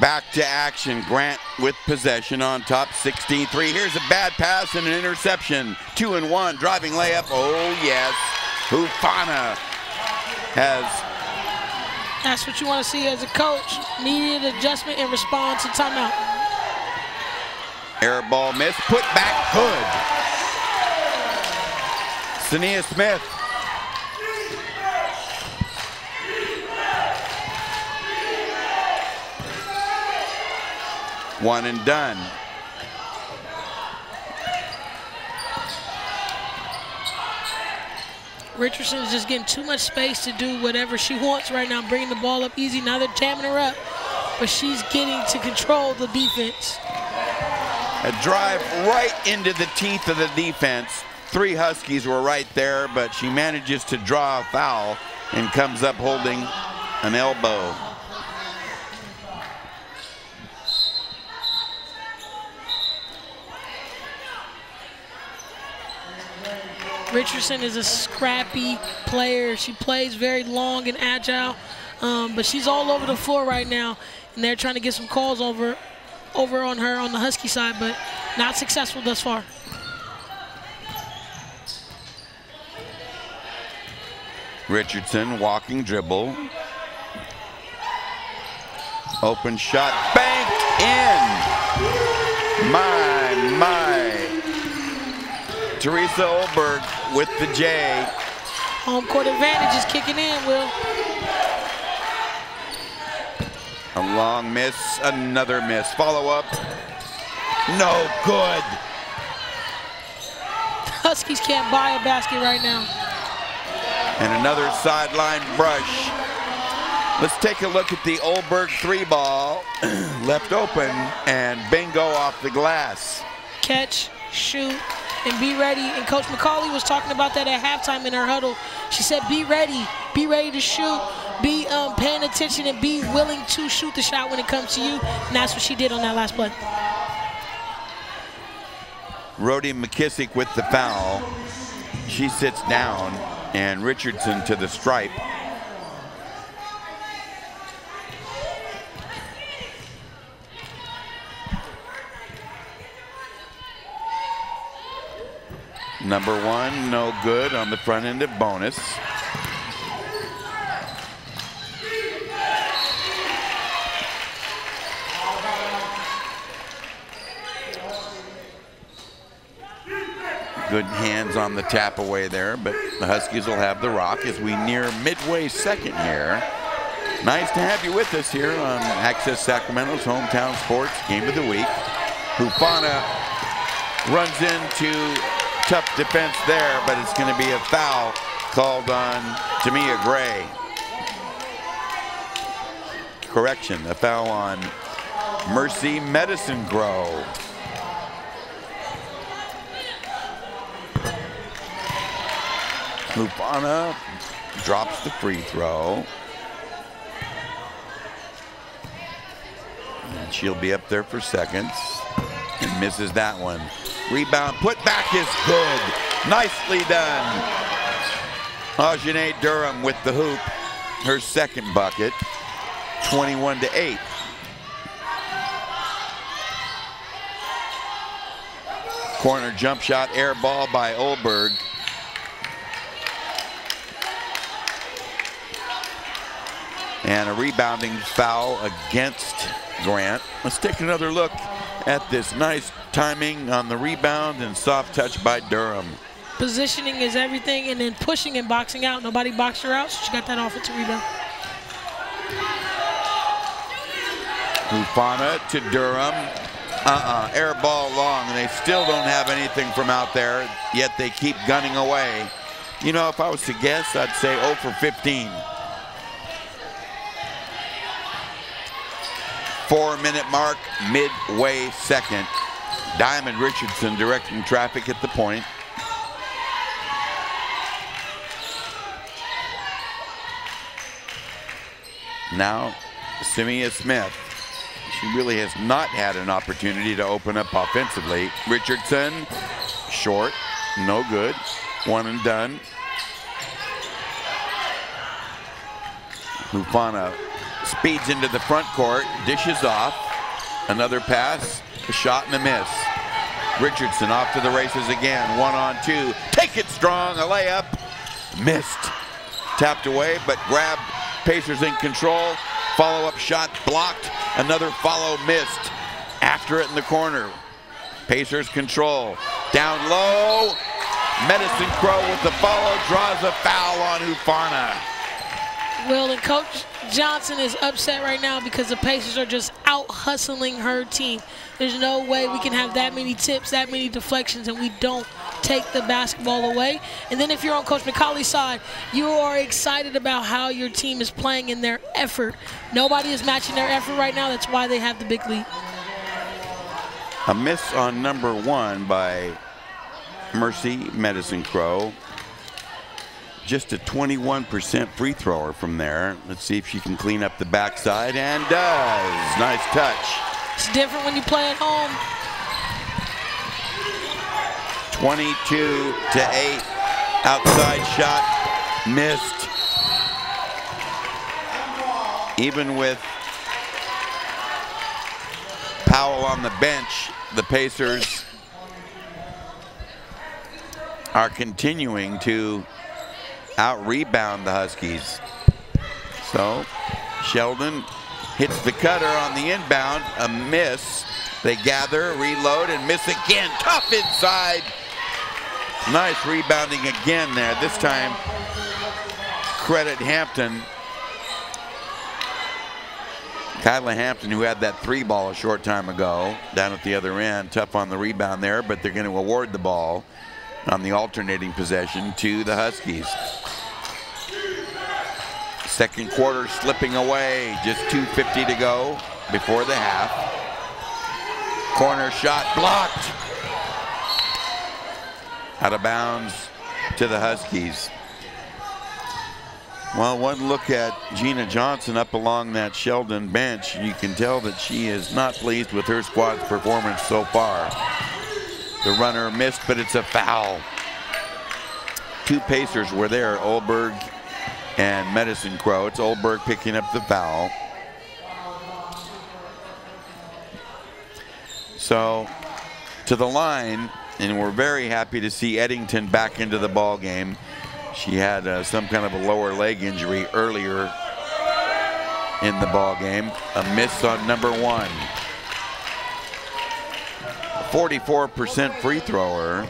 Back to action, Grant with possession on top, sixteen three. Here's a bad pass and an interception. Two and one, driving layup, oh yes. Hufana has. That's what you want to see as a coach, needed adjustment in response to timeout. Air ball miss, put back, good. Samiya Smith. One and done. Richardson is just getting too much space to do whatever she wants right now, bringing the ball up easy. Now they're jamming her up, but she's getting to control the defense. A drive right into the teeth of the defense. Three Huskies were right there, but she manages to draw a foul and comes up holding an elbow. Richardson is a scrappy player. She plays very long and agile, um, but she's all over the floor right now, and they're trying to get some calls over, over on her on the Husky side, but not successful thus far. Richardson, walking dribble. Open shot, banked in. My, my. Teresa Olberg with the J. Home court advantage is kicking in, Will. A long miss, another miss. Follow up, no good. Huskies can't buy a basket right now. And another sideline brush. Let's take a look at the Olberg three ball. Left open, and bingo off the glass. Catch, shoot, and be ready. And Coach McCauley was talking about that at halftime in her huddle. She said, be ready, be ready to shoot, be um, paying attention, and be willing to shoot the shot when it comes to you. And that's what she did on that last play. Rhodey McKissick with the foul. She sits down, and Richardson to the stripe. Number one, no good on the front end of bonus. Good hands on the tap away there, but the Huskies will have the rock as we near midway second here. Nice to have you with us here on Access Sacramento's Hometown Sports Game of the Week. Hufana runs into tough defense there, but it's going to be a foul called on Tamia Gray. Correction, a foul on Mercy Medicine Grove. Hufana drops the free throw. And she'll be up there for seconds and misses that one. Rebound, put back is good. Nicely done. Ajane Durham with the hoop, her second bucket, twenty-one to eight. Corner jump shot, air ball by Olberg. And a rebounding foul against Grant. Let's take another look at this nice timing on the rebound and soft touch by Durham. Positioning is everything, and then pushing and boxing out. Nobody boxed her out, so she got that offensive rebound. Hufana to Durham. Uh-uh, air ball long, and they still don't have anything from out there, yet they keep gunning away. You know, if I was to guess, I'd say zero for fifteen. Four-minute mark, midway second. Diamond Richardson directing traffic at the point. Now, Samiya Smith. She really has not had an opportunity to open up offensively. Richardson, short, no good. One and done. Hufana speeds into the front court, dishes off. Another pass, a shot and a miss. Richardson off to the races again, one on two. Take it strong, a layup, missed. Tapped away, but grabbed. Pacers in control. Follow-up shot blocked, another follow missed. After it in the corner. Pacers control, down low. Medicine Crow with the follow, draws a foul on Hufana. Will, and Coach Johnson is upset right now because the Pacers are just out hustling her team. There's no way we can have that many tips, that many deflections, and we don't take the basketball away. And then if you're on Coach McCauley's side, you are excited about how your team is playing in their effort. Nobody is matching their effort right now. That's why they have the big lead. A miss on number one by Mercy Medicine Crow. Just a twenty-one percent free thrower from there. Let's see if she can clean up the backside, and does. Nice touch. It's different when you play at home. twenty-two to eight, outside shot, missed. Even with Powell on the bench, the Pacers are continuing to out-rebound the Huskies. So Sheldon hits the cutter on the inbound, a miss. They gather, reload, and miss again. Tough inside. Nice rebounding again there. This time, credit Hampton. Kyla Hampton, who had that three ball a short time ago, down at the other end. Tough on the rebound there, but they're going to award the ball on the alternating possession to the Huskies. Second quarter slipping away, just two fifty to go before the half. Corner shot blocked. Out of bounds to the Huskies. Well, one look at Gina Johnson up along that Sheldon bench, you can tell that she is not pleased with her squad's performance so far. The runner missed, but it's a foul. Two Pacers were there, Olberg and Medicine Crow. It's Olberg picking up the foul. So to the line And we're very happy to see Eddington back into the ball game. She had uh, some kind of a lower leg injury earlier in the ball game. A miss on number one. forty-four percent free thrower.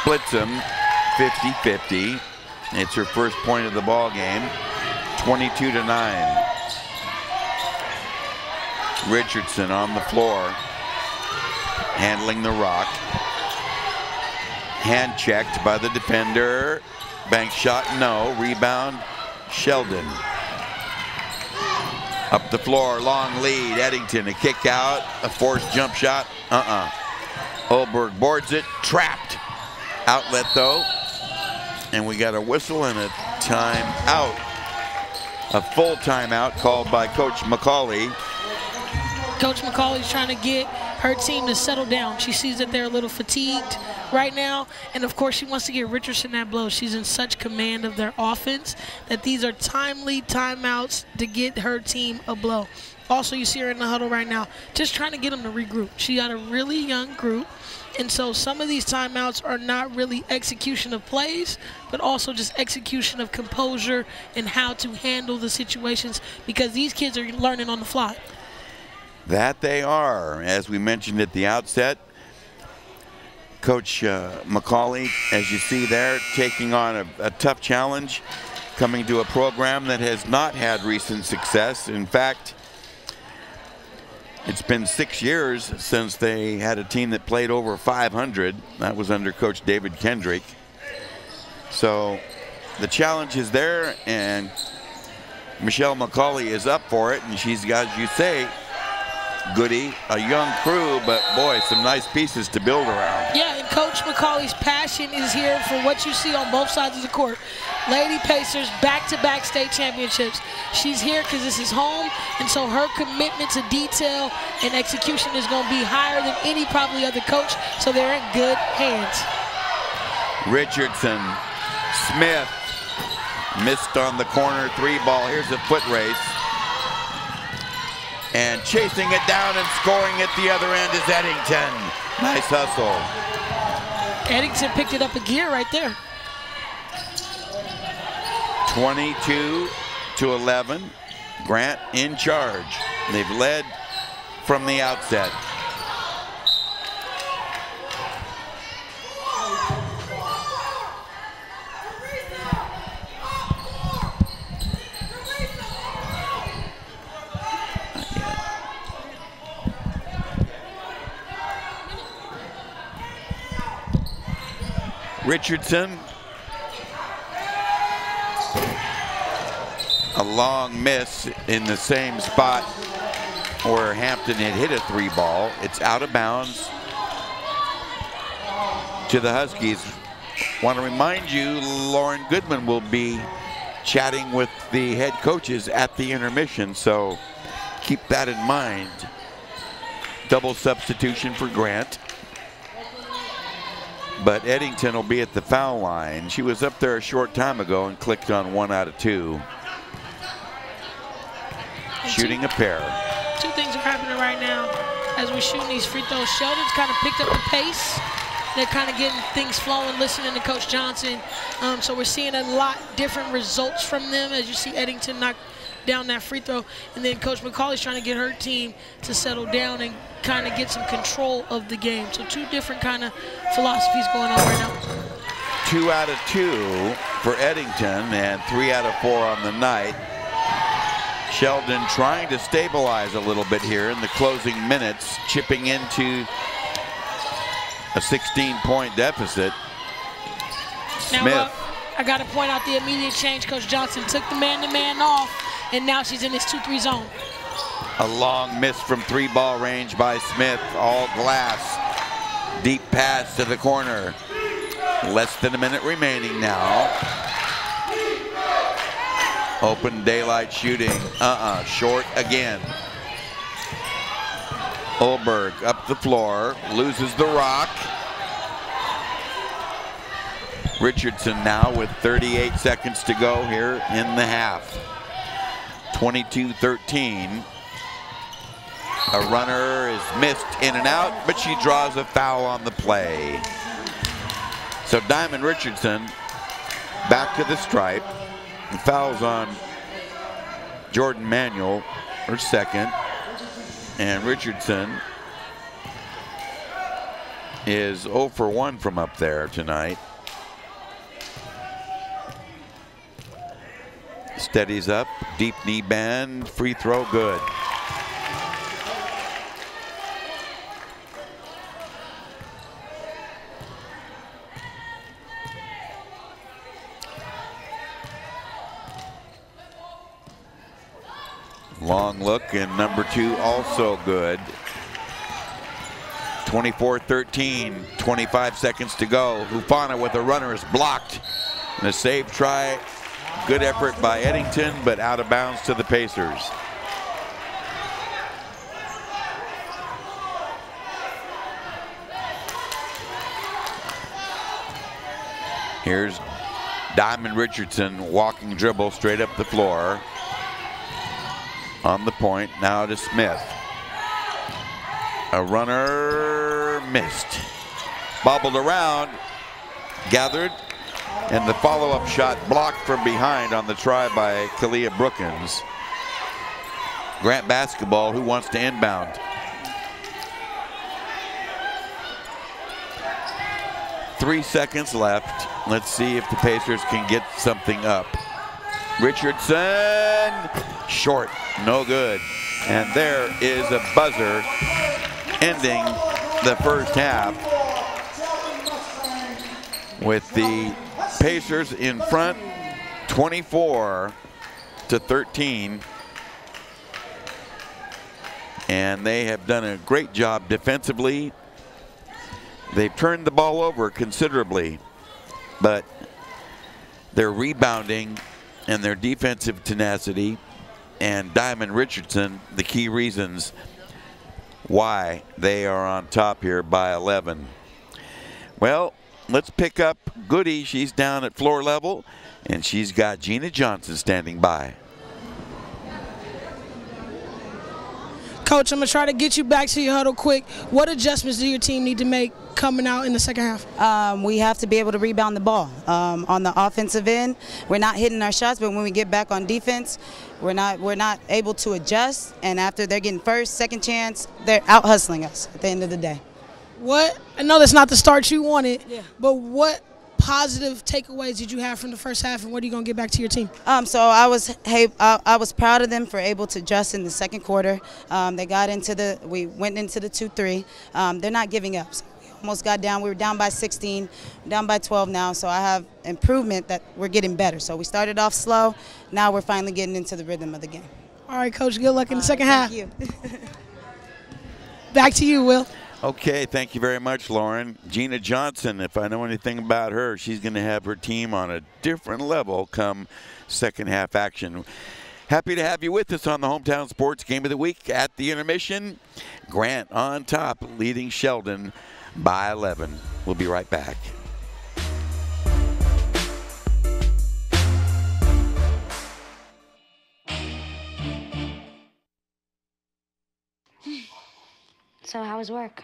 Splits them fifty fifty. It's her first point of the ball game. twenty-two to nine. Richardson on the floor, handling the rock. Hand checked by the defender. Bank shot, no. Rebound, Sheldon. Up the floor, long lead. Eddington, a kick out, a forced jump shot. Uh-uh. Olberg boards it, trapped. Outlet though. And we got a whistle and a timeout. A full timeout called by Coach McCauley. Coach McCauley's trying to get her team to settle down. She sees that they're a little fatigued right now. And of course, she wants to get Richardson that blow. She's in such command of their offense that these are timely timeouts to get her team a blow. Also, you see her in the huddle right now, just trying to get them to regroup. She got a really young group. And so some of these timeouts are not really execution of plays, but also just execution of composure and how to handle the situations, because these kids are learning on the fly. That they are. As we mentioned at the outset, Coach uh, McCauley, as you see there, taking on a, a tough challenge, coming to a program that has not had recent success. In fact, it's been six years since they had a team that played over five hundred. That was under Coach David Kendrick. So the challenge is there, and Michelle McCauley is up for it, and she's got, as you say, Goody, a young crew, but boy, some nice pieces to build around. Yeah, and Coach McCauley's passion is here for what you see on both sides of the court. Lady Pacers back-to-back state championships. She's here because this is home, and so her commitment to detail and execution is going to be higher than any probably other coach, so they're in good hands. Richardson, Smith, missed on the corner three ball. Here's a foot race. And chasing it down and scoring at the other end is Eddington. Nice hustle. Eddington picked it up a gear right there. twenty-two to eleven. Grant in charge. They've led from the outset. Richardson, a long miss in the same spot where Hampton had hit a three ball. It's out of bounds to the Huskies. Want to remind you, Lauren Goodman will be chatting with the head coaches at the intermission, so keep that in mind. Double substitution for Grant. But Eddington will be at the foul line. She was up there a short time ago and clicked on one out of two. And shooting two, a pair. Two things are happening right now as we're shooting these free throws. Sheldon's kind of picked up the pace. They're kind of getting things flowing, listening to Coach Johnson. Um, so we're seeing a lot different results from them as you see Eddington knock down that free throw. And then Coach McCauley's trying to get her team to settle down and kind of get some control of the game. So two different kind of philosophies going on right now. Two out of two for Eddington and three out of four on the night. Sheldon trying to stabilize a little bit here in the closing minutes, chipping into a sixteen point deficit. Now, Smith. Well, I got to point out the immediate change. Coach Johnson took the man-to-man off, and now she's in this two three zone. A long miss from three ball range by Smith, all glass. Deep pass to the corner. Less than a minute remaining now. Open daylight shooting, uh-uh, short again. Olberg up the floor, loses the rock. Richardson now with thirty-eight seconds to go here in the half. twenty-two thirteen. A runner is missed in and out, but she draws a foul on the play. So Diamond Richardson back to the stripe. And fouls on Jordan Manuel, her second. And Richardson is zero for one from up there tonight. Steadies up, deep knee bend, free throw, good. Long look, and number two also good. twenty-four thirteen, twenty-five seconds to go. Hufana with a runner is blocked. And a save try, good effort by Eddington, but out of bounds to the Pacers. Here's Diamond Richardson, walking dribble straight up the floor. On the point, now to Smith. A runner missed. Bobbled around, gathered, and the follow-up shot blocked from behind on the try by Kalia Brookins. Grant basketball, who wants to inbound? Three seconds left. Let's see if the Pacers can get something up. Richardson, short, no good. And there is a buzzer ending the first half with the Pacers in front, twenty-four to thirteen. And they have done a great job defensively. They've turned the ball over considerably, but they're rebounding and their defensive tenacity, and Diamond Richardson, the key reasons why they are on top here by eleven. Well, let's pick up Goody. She's down at floor level, and she's got Gina Johnson standing by. Coach, I'm going to try to get you back to your huddle quick. What adjustments do your team need to make coming out in the second half? Um, we have to be able to rebound the ball. Um, on the offensive end, we're not hitting our shots, but when we get back on defense, we're not we're not able to adjust. And after they're getting first, second chance, they're out hustling us at the end of the day. What? I know that's not the start you wanted, yeah. But what positive takeaways did you have from the first half, and what are you going to get back to your team? Um, so I was hey, I, I was proud of them for able to adjust in the second quarter. Um, they got into the we went into the two three. Um, they're not giving up. So we almost got down. We were down by sixteen, down by twelve now. So I have improvement that we're getting better. So we started off slow. Now we're finally getting into the rhythm of the game. All right, Coach. Good luck in the second half. Thank you. Back to you, Will. Okay, thank you very much, Lauren. Gina Johnson, if I know anything about her, she's going to have her team on a different level come second half action. Happy to have you with us on the Hometown Sports Game of the Week. At the intermission, Grant on top, leading Sheldon by eleven. We'll be right back. So how was work?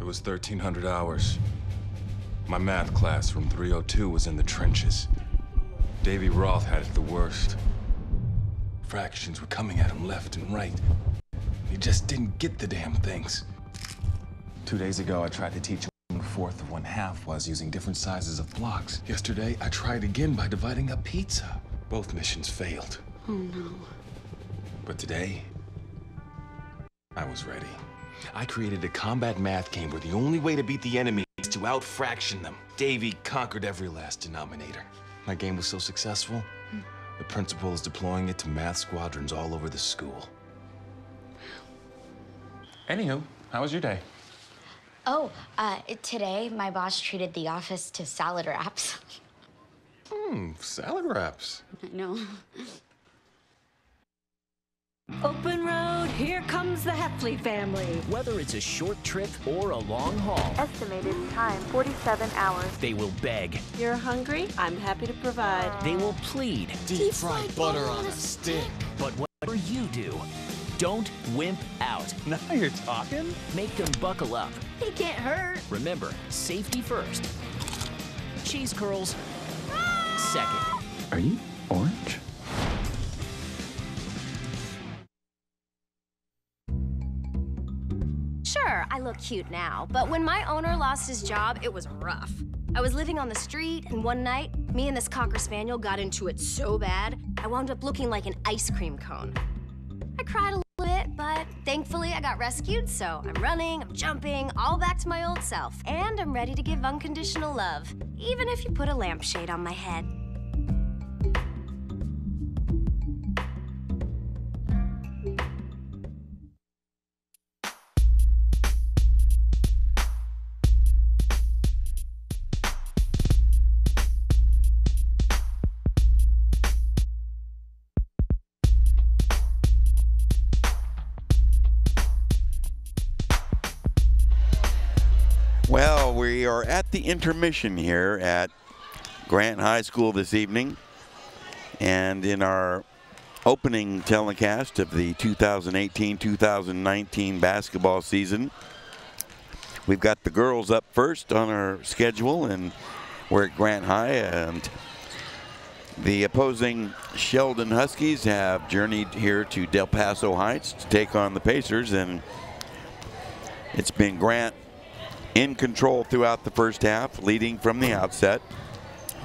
It was thirteen hundred hours. My math class from three oh two was in the trenches. Davy Roth had it the worst. Fractions were coming at him left and right. He just didn't get the damn things. Two days ago, I tried to teach him what a fourth of one half was using different sizes of blocks. Yesterday, I tried again by dividing up pizza. Both missions failed. Oh no. But today, I was ready. I created a combat math game where the only way to beat the enemy is to out-fraction them. Davey conquered every last denominator. My game was so successful, mm. the principal is deploying it to math squadrons all over the school. Anywho, how was your day? Oh, uh, today my boss treated the office to salad wraps. Hmm, salad wraps. No. Open road, here comes the Heffley family. Whether it's a short trip or a long haul. Estimated time, forty-seven hours. They will beg. You're hungry? I'm happy to provide. They will plead. Deep, Deep fried, fried butter, butter on a stick. stick. But whatever you do, don't wimp out. Now you're talking? Make them buckle up. He can't hurt. Remember, safety first. Cheese curls, ah! second. Are you orange? Sure, I look cute now, but when my owner lost his job, it was rough. I was living on the street, and one night, me and this Cocker Spaniel got into it so bad, I wound up looking like an ice cream cone. I cried a little bit, but thankfully I got rescued, so I'm running, I'm jumping, all back to my old self, and I'm ready to give unconditional love, even if you put a lampshade on my head. We are at the intermission here at Grant High School this evening, and in our opening telecast of the two thousand eighteen two thousand nineteen basketball season, we've got the girls up first on our schedule, and we're at Grant High, and the opposing Sheldon Huskies have journeyed here to Del Paso Heights to take on the Pacers, and it's been Grant in control throughout the first half, leading from the outset,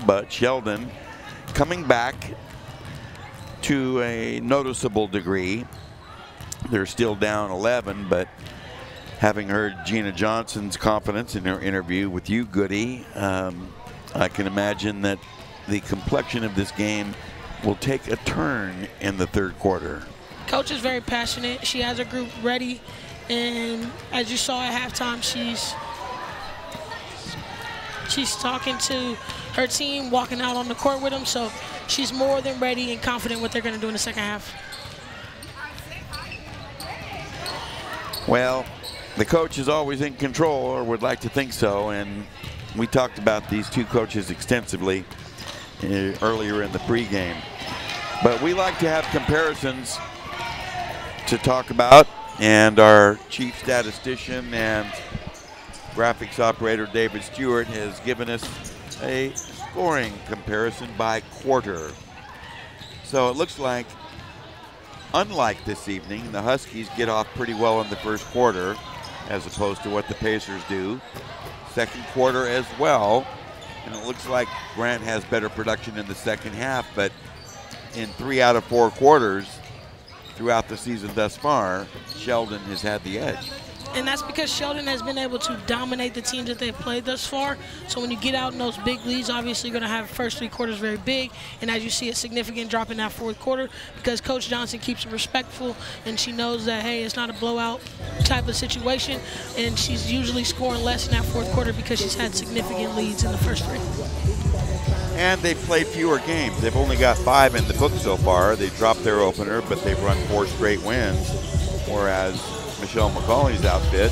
but Sheldon coming back to a noticeable degree. They're still down eleven, but having heard Gina Johnson's confidence in her interview with you, Goody, um, I can imagine that the complexion of this game will take a turn in the third quarter. Coach is very passionate. She has her group ready, and as you saw at halftime, she's She's talking to her team, walking out on the court with them, so she's more than ready and confident what they're going to do in the second half. Well, the coach is always in control, or would like to think so, and we talked about these two coaches extensively uh, earlier in the pregame. But we like to have comparisons to talk about, and our chief statistician and graphics operator David Stewart has given us a scoring comparison by quarter. So it looks like, unlike this evening, the Huskies get off pretty well in the first quarter as opposed to what the Pacers do. Second quarter as well, and it looks like Grant has better production in the second half, but in three out of four quarters throughout the season thus far, Sheldon has had the edge. And that's because Sheldon has been able to dominate the teams that they've played thus far. So when you get out in those big leads, obviously you're going to have first three quarters very big. And as you see, a significant drop in that fourth quarter because Coach Johnson keeps it respectful. And she knows that, hey, it's not a blowout type of situation. And she's usually scoring less in that fourth quarter because she's had significant leads in the first three. And they've played fewer games. They've only got five in the book so far. They dropped their opener, but they've run four straight wins, whereas Michelle McCauley's outfit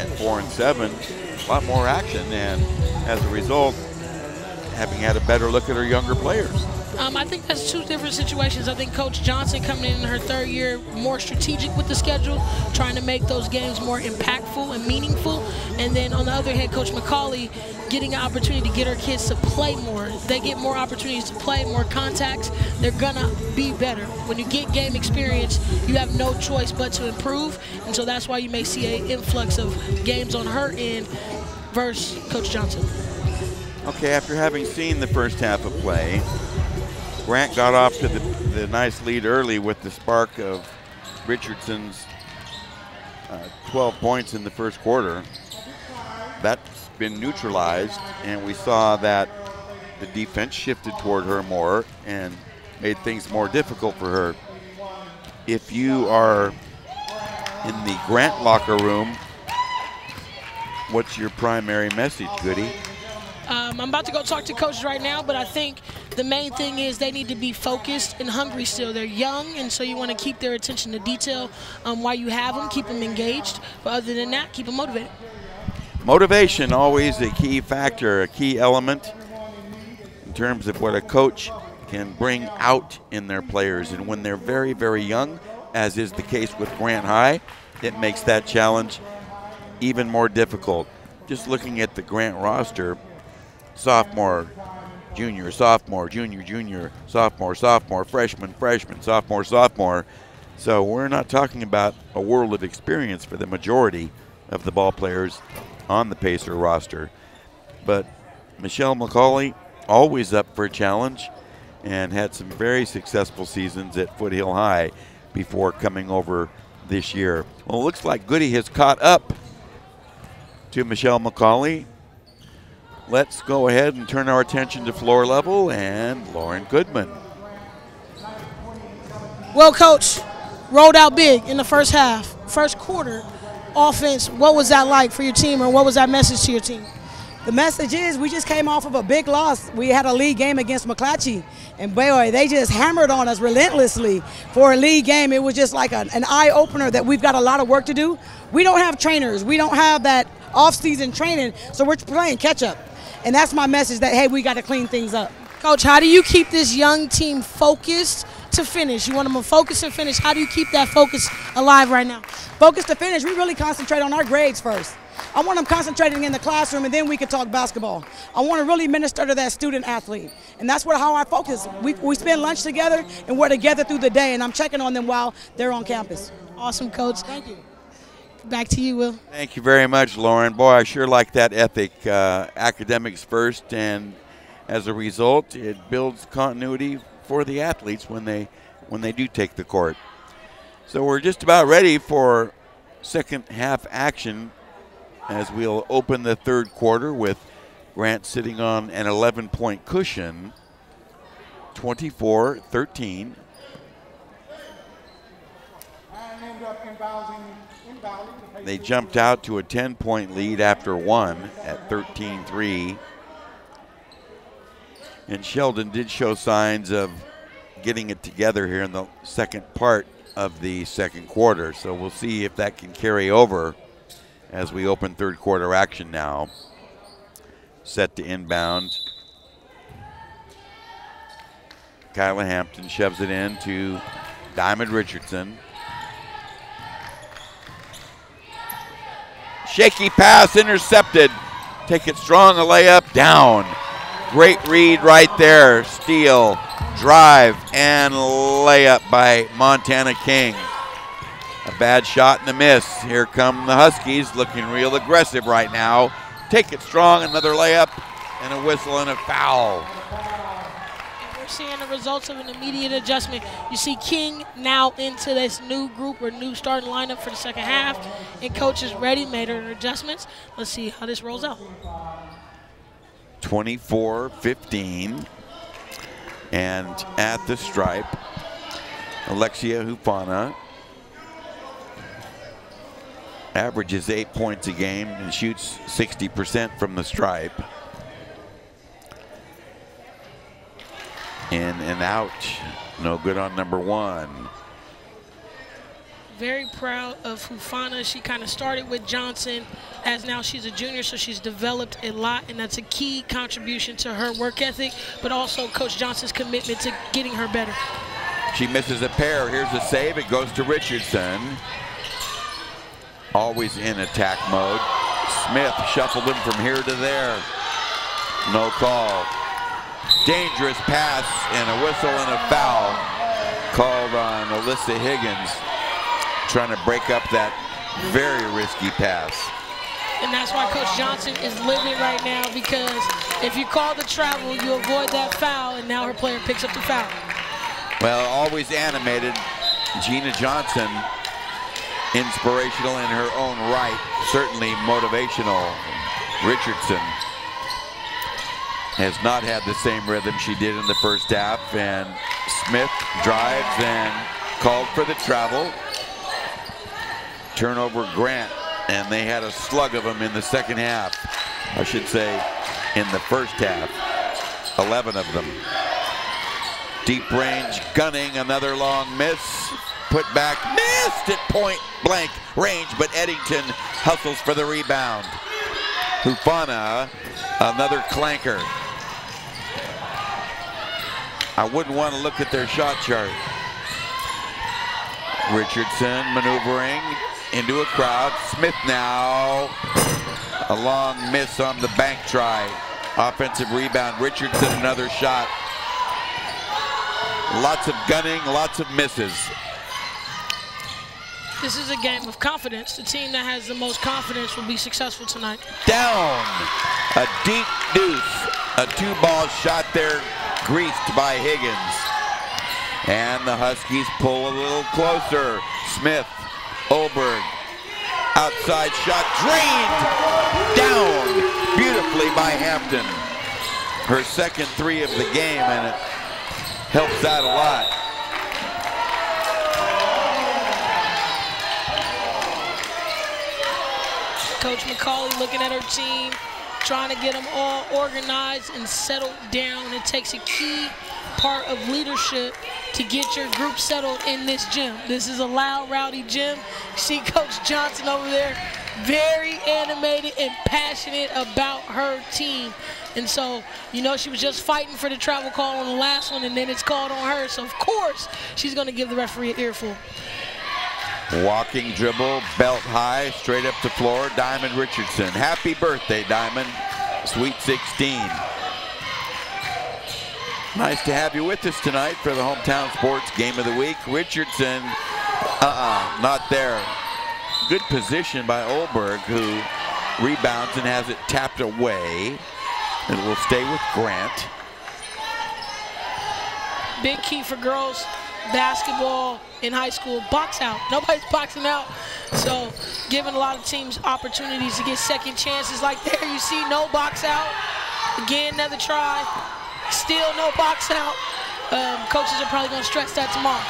at four and seven, a lot more action, and as a result, having had a better look at her younger players. Um, I think that's two different situations. I think Coach Johnson coming in her third year, more strategic with the schedule, trying to make those games more impactful and meaningful. And then on the other hand, Coach McCauley getting an opportunity to get her kids to play more. If they get more opportunities to play, more contacts, they're gonna be better. When you get game experience, you have no choice but to improve. And so that's why you may see an influx of games on her end versus Coach Johnson. Okay, after having seen the first half of play, Grant got off to the, the nice lead early with the spark of Richardson's uh, twelve points in the first quarter. That's been neutralized, and we saw that the defense shifted toward her more and made things more difficult for her. If you are in the Grant locker room, what's your primary message, Goody? Um, I'm about to go talk to coaches right now, but I think the main thing is they need to be focused and hungry still. They're young, and so you want to keep their attention to detail um, while you have them, keep them engaged. But other than that, keep them motivated. Motivation, always a key factor, a key element in terms of what a coach can bring out in their players. And when they're very, very young, as is the case with Grant High, it makes that challenge even more difficult. Just looking at the Grant roster, sophomore, junior, sophomore, junior, junior, sophomore, sophomore, freshman, freshman, sophomore, sophomore. So we're not talking about a world of experience for the majority of the ball players on the Pacer roster. But Michelle McCauley, always up for a challenge, and had some very successful seasons at Foothill High before coming over this year. Well, it looks like Goody has caught up to Michelle McCauley. Let's go ahead and turn our attention to floor level and Lauren Goodman. Well, Coach, rolled out big in the first half, first quarter. Offense, what was that like for your team, or what was that message to your team? The message is we just came off of a big loss. We had a league game against McClatchy, and boy, they just hammered on us relentlessly for a league game. It was just like a, an eye-opener that we've got a lot of work to do. We don't have trainers. We don't have that off-season training, so we're playing catch-up. And that's my message, that, hey, we got to clean things up. Coach, how do you keep this young team focused to finish? You want them to focus and finish. How do you keep that focus alive right now? Focus to finish. We really concentrate on our grades first. I want them concentrating in the classroom, and then we can talk basketball. I want to really minister to that student athlete, and that's what, how I focus. We, we spend lunch together, and we're together through the day, and I'm checking on them while they're on campus. Awesome, Coach. Thank you. Back to you, Will. Thank you very much, Lauren. Boy, I sure like that ethic, uh, academics first, and as a result, it builds continuity for the athletes when they, when they do take the court. So we're just about ready for second half action, as we'll open the third quarter with Grant sitting on an eleven point cushion, twenty-four thirteen. They jumped out to a ten point lead after one at thirteen three. And Sheldon did show signs of getting it together here in the second part of the second quarter. So we'll see if that can carry over as we open third quarter action now. Set to inbound. Kyla Hampton shoves it in to Diamond Richardson. Shaky pass, intercepted. Take it strong, a layup, down. Great read right there. Steal, drive, and layup by Montana King. A bad shot and a miss. Here come the Huskies, looking real aggressive right now. Take it strong, another layup, and a whistle and a foul. And we're seeing the results of an immediate adjustment. You see King now into this new group or new starting lineup for the second half, and coach is ready, made her adjustments. Let's see how this rolls out. twenty-four fifteen, and at the stripe, Alexia Hufana. Averages eight points a game and shoots sixty percent from the stripe. In and out, no good on number one. Very proud of Hufana. She kind of started with Johnson, as now she's a junior, so she's developed a lot, and that's a key contribution to her work ethic, but also Coach Johnson's commitment to getting her better. She misses a pair. Here's a save. It goes to Richardson. Always in attack mode. Smith shuffled him from here to there. No call. Dangerous pass and a whistle and a foul called on Alyssa Higgins, trying to break up that very risky pass. And that's why Coach Johnson is living right now, because if you call the travel, you avoid that foul, and now her player picks up the foul. Well, always animated. Gina Johnson, inspirational in her own right, certainly motivational. Richardson has not had the same rhythm she did in the first half, and Smith drives and called for the travel. Turnover Grant, and they had a slug of them in the second half. I should say in the first half, eleven of them. Deep range gunning, another long miss. Put back, missed at point blank range, but Eddington hustles for the rebound. Hufana, another clanker. I wouldn't want to look at their shot chart. Richardson maneuvering into a crowd. Smith now, a long miss on the bank try. Offensive rebound, Richardson another shot. Lots of gunning, lots of misses. This is a game of confidence. The team that has the most confidence will be successful tonight. Down, a deep deuce. A two ball shot there, greased by Higgins. And the Huskies pull a little closer. Smith, Olberg, outside shot, drained, down beautifully by Hampton. Her second three of the game, and it helps out a lot. Coach McCauley looking at her team, trying to get them all organized and settled down. It takes a key part of leadership to get your group settled in this gym. This is a loud, rowdy gym. You see Coach Johnson over there, very animated and passionate about her team. And so, you know, she was just fighting for the travel call on the last one, and then it's called on her. So, of course, she's going to give the referee an earful. Walking dribble, belt high, straight up the floor, Diamond Richardson. Happy birthday, Diamond. Sweet sixteen. Nice to have you with us tonight for the Hometown Sports Game of the Week. Richardson, uh-uh, not there. Good position by Olberg, who rebounds and has it tapped away. And it will stay with Grant. Big key for girls basketball in high school, box out. Nobody's boxing out. So giving a lot of teams opportunities to get second chances. Like there you see, no box out. Again, another try. Still no box out. Um, coaches are probably going to stress that tomorrow.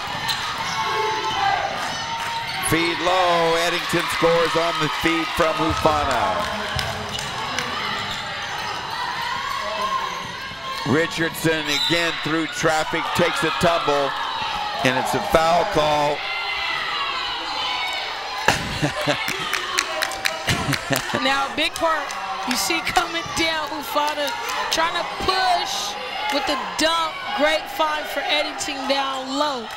Feed low. Eddington scores on the feed from Hufana. Richardson again through traffic, takes a tumble, and it's a foul call. Now, big part, you see coming down, Hufana trying to push with the dump. Great find for Eddington down low.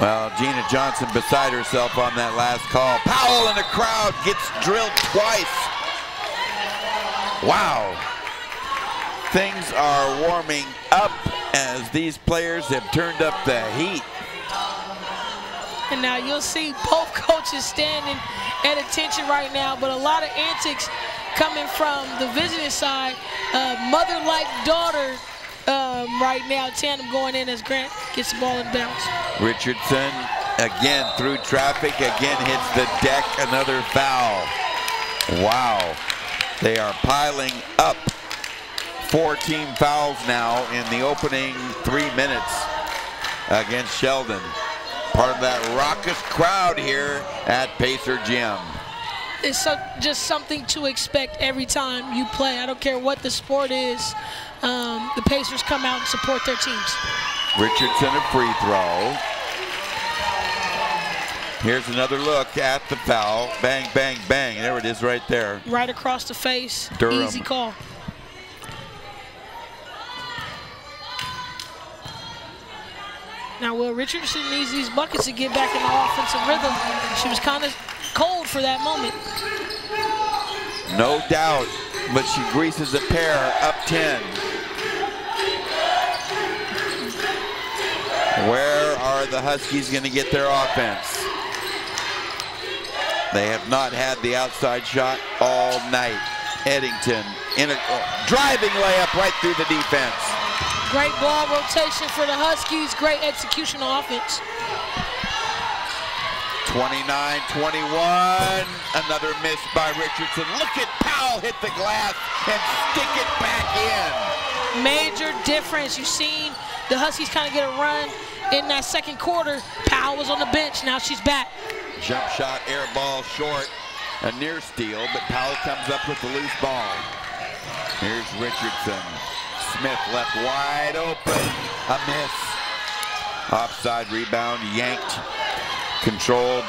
Well, Gina Johnson beside herself on that last call. Powell in the crowd gets drilled twice. Wow. Things are warming up as these players have turned up the heat. And now you'll see both coaches standing at attention right now, but a lot of antics coming from the visiting side. Uh, mother-like daughter um, right now. Tandem going in as Grant gets the ball and bounce. Richardson again through traffic, again hits the deck, another foul. Wow, they are piling up. Four team fouls now in the opening three minutes against Sheldon. Part of that raucous crowd here at Pacer Gym. It's so, just something to expect every time you play. I don't care what the sport is. Um, the Pacers come out and support their teams. Richardson a free throw. Here's another look at the foul. Bang, bang, bang. There it is right there. Right across the face. Durham. Easy call. Now, Will Richardson needs these buckets to get back in the offensive rhythm. She was kind of cold for that moment. No doubt, but she greases a pair, up ten. Where are the Huskies going to get their offense? They have not had the outside shot all night. Eddington, in a, oh, driving layup right through the defense. Great ball rotation for the Huskies. Great execution on offense. twenty-nine twenty-one. Another miss by Richardson. Look at Powell hit the glass and stick it back in. Major difference. You've seen the Huskies kind of get a run in that second quarter. Powell was on the bench. Now she's back. Jump shot, air ball short. A near steal, but Powell comes up with the loose ball. Here's Richardson. Smith left wide open. A miss. Offside rebound yanked. Controlled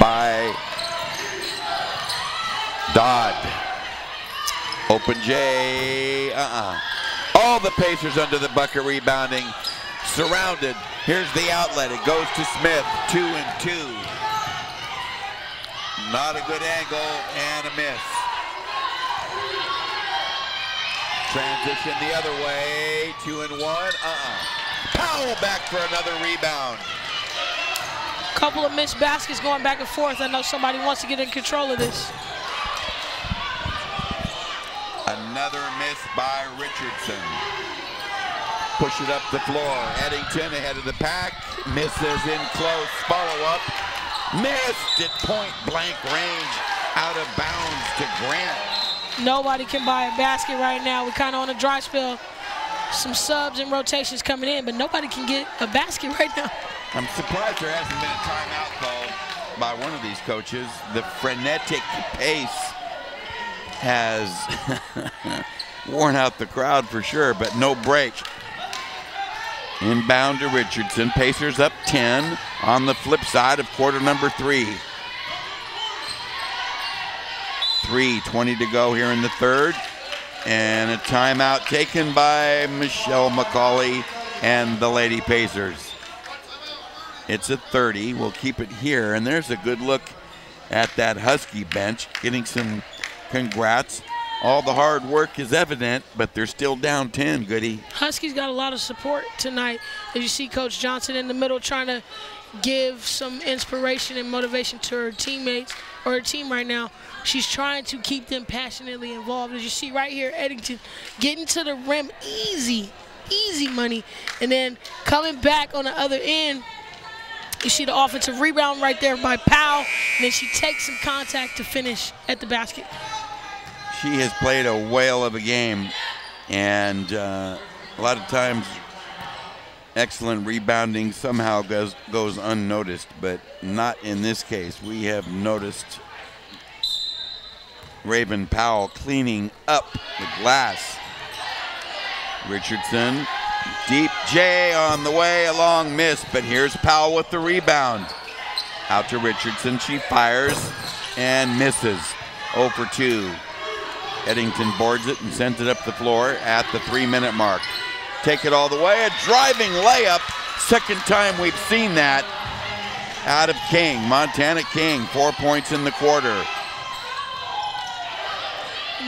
by Dodd. Open J. Uh-uh. All the Pacers under the bucket rebounding. Surrounded. Here's the outlet. It goes to Smith. Two and two. Not a good angle and a miss. Transition the other way. Two and one. Uh-uh. Powell back for another rebound. Couple of missed baskets going back and forth. I know somebody wants to get in control of this. Another miss by Richardson. Push it up the floor. Eddington ahead of the pack. Misses in close. Follow up. Missed at point blank range. Out of bounds to Grant. Nobody can buy a basket right now. We're kind of on a dry spell. Some subs and rotations coming in, but nobody can get a basket right now. I'm surprised there hasn't been a timeout called by one of these coaches. The frenetic pace has worn out the crowd for sure, but no break. Inbound to Richardson. Pacers up ten on the flip side of quarter number three. three twenty to go here in the third. And a timeout taken by Michelle McCauley and the Lady Pacers. It's a thirty. We'll keep it here. And there's a good look at that Husky bench, getting some congrats. All the hard work is evident, but they're still down ten, Goody. Huskies got a lot of support tonight. As you see Coach Johnson in the middle trying to give some inspiration and motivation to her teammates or her team right now. She's trying to keep them passionately involved. As you see right here, Eddington getting to the rim easy, easy money. And then coming back on the other end, you see the offensive rebound right there by Powell. And then she takes some contact to finish at the basket. She has played a whale of a game, and uh, a lot of times excellent rebounding somehow goes, goes unnoticed, but not in this case. We have noticed Raven Powell cleaning up the glass. Richardson, deep J on the way, a long miss, but here's Powell with the rebound. Out to Richardson, she fires and misses. zero for two. Eddington boards it and sends it up the floor at the three-minute mark. Take it all the way, a driving layup. Second time we've seen that out of King. Montana King, four points in the quarter.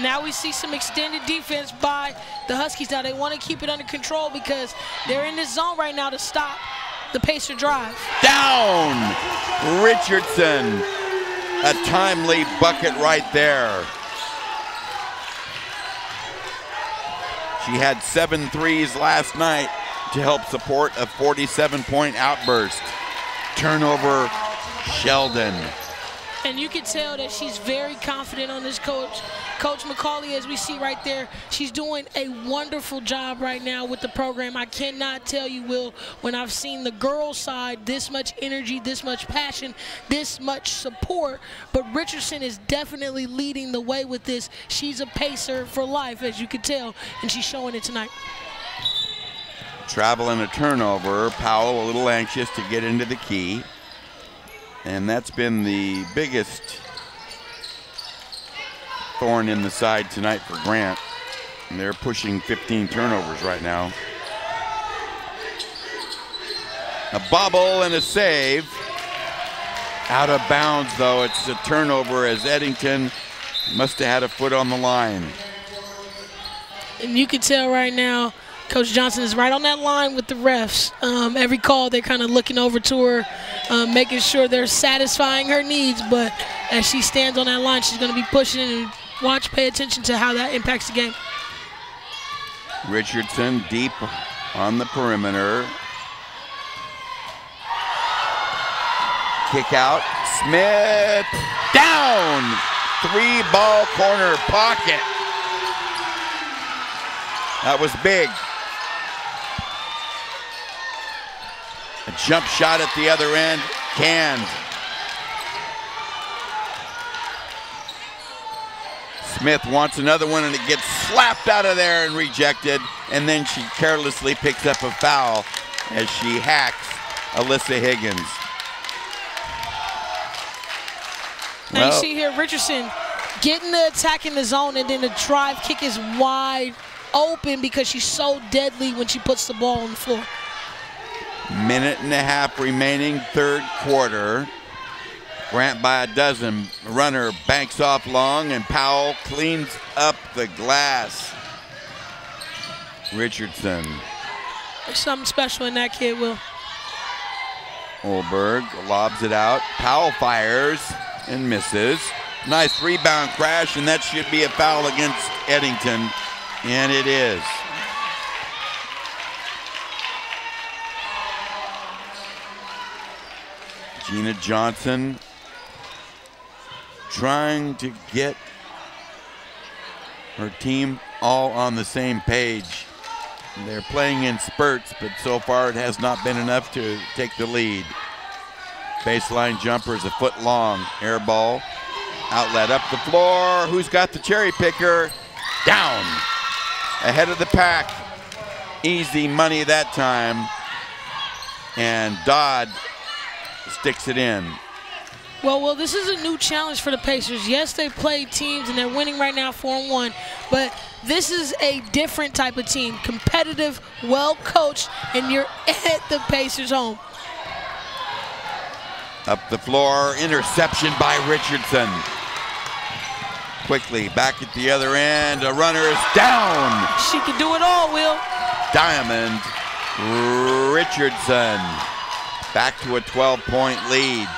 Now we see some extended defense by the Huskies. Now they want to keep it under control because they're in this zone right now to stop the Pacer drive. Down, Richardson. A timely bucket right there. She had seven threes last night to help support a forty-seven point outburst. Turnover, Sheldon. And you can tell that she's very confident on this coach. Coach McCauley, as we see right there, she's doing a wonderful job right now with the program. I cannot tell you, Will, when I've seen the girls' side, this much energy, this much passion, this much support. But Richardson is definitely leading the way with this. She's a Pacer for life, as you can tell, and she's showing it tonight. Travel and a turnover. Powell a little anxious to get into the key. And that's been the biggest thorn in the side tonight for Grant. And they're pushing fifteen turnovers right now. A bobble and a save. Out of bounds, though. It's a turnover as Eddington must have had a foot on the line. And you can tell right now, Coach Johnson is right on that line with the refs. Um, every call, they're kind of looking over to her, um, making sure they're satisfying her needs. But as she stands on that line, she's going to be pushing and watch, pay attention to how that impacts the game. Richardson deep on the perimeter. Kick out. Smith down. Three ball corner pocket. That was big. A jump shot at the other end, canned. Smith wants another one, and it gets slapped out of there and rejected, and then she carelessly picks up a foul as she hacks Alyssa Higgins. Now well, you see here Richardson getting the attack in the zone, and then the drive kick is wide open because she's so deadly when she puts the ball on the floor. Minute and a half remaining, third quarter. Grant by a dozen. Runner banks off long, and Powell cleans up the glass. Richardson. There's something special in that kid, Will. Olberg lobs it out. Powell fires and misses. Nice rebound crash, and that should be a foul against Eddington, and it is. Gina Johnson trying to get her team all on the same page. They're playing in spurts, but so far it has not been enough to take the lead. Baseline jumper is a foot long. Air ball, outlet up the floor. Who's got the cherry picker? Down. Ahead of the pack. Easy money that time. And Dodd sticks it in. Well, well, this is a new challenge for the Pacers. Yes, they've played teams, and they're winning right now four and one, but this is a different type of team. Competitive, well-coached, and you're at the Pacers' home. Up the floor, interception by Richardson. Quickly back at the other end, a runner is down. She can do it all, Will. Diamond Richardson back to a twelve-point lead.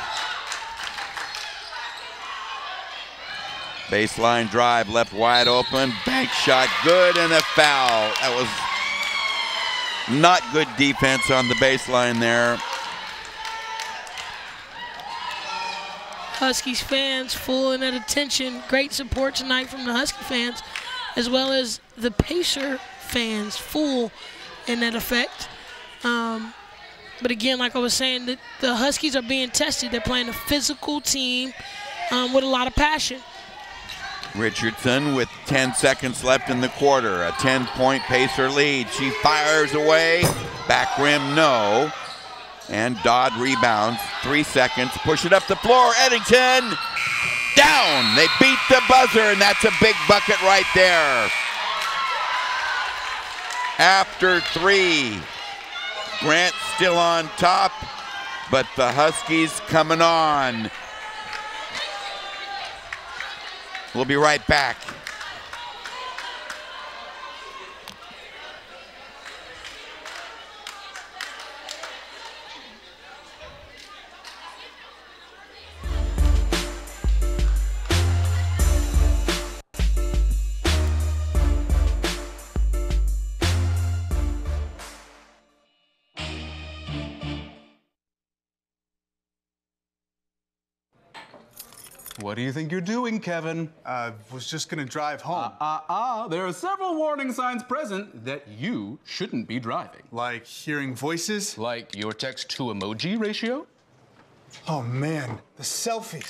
Baseline drive left wide open, bank shot good, and a foul. That was not good defense on the baseline there. Huskies fans full and at attention. Great support tonight from the Husky fans, as well as the Pacer fans full in that effect. Um, But again, like I was saying, the, the Huskies are being tested. They're playing a physical team um, with a lot of passion. Richardson with ten seconds left in the quarter. A ten-point Pacer lead. She fires away. Back rim, no. And Dodd rebounds. Three seconds. Push it up the floor. Eddington down. They beat the buzzer, and that's a big bucket right there. After three. Grant still on top, but the Huskies coming on. We'll be right back. What do you think you're doing, Kevin? I uh, was just gonna drive home. Ah, uh, ah, uh, uh, there are several warning signs present that you shouldn't be driving. Like hearing voices? Like your text to emoji ratio? Oh man, the selfies.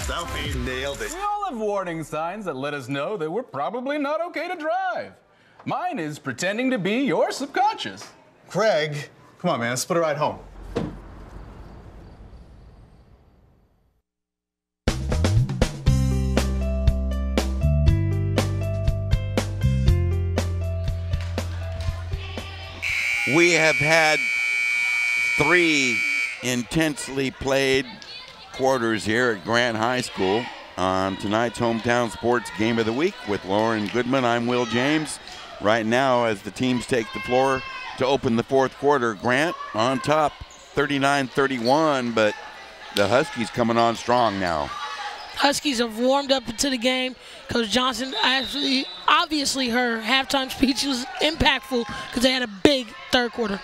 Selfie, nailed it. We all have warning signs that let us know that we're probably not okay to drive. Mine is pretending to be your subconscious. Craig, come on man, let's split a ride home. We have had three intensely played quarters here at Grant High School on tonight's Hometown Sports Game of the Week with Lauren Goodman. I'm Will James. Right now, as the teams take the floor to open the fourth quarter, Grant on top thirty-nine thirty-one, but the Huskies coming on strong now. Huskies have warmed up to the game. Coach Johnson, actually, obviously her halftime speech was impactful because they had a big third quarter.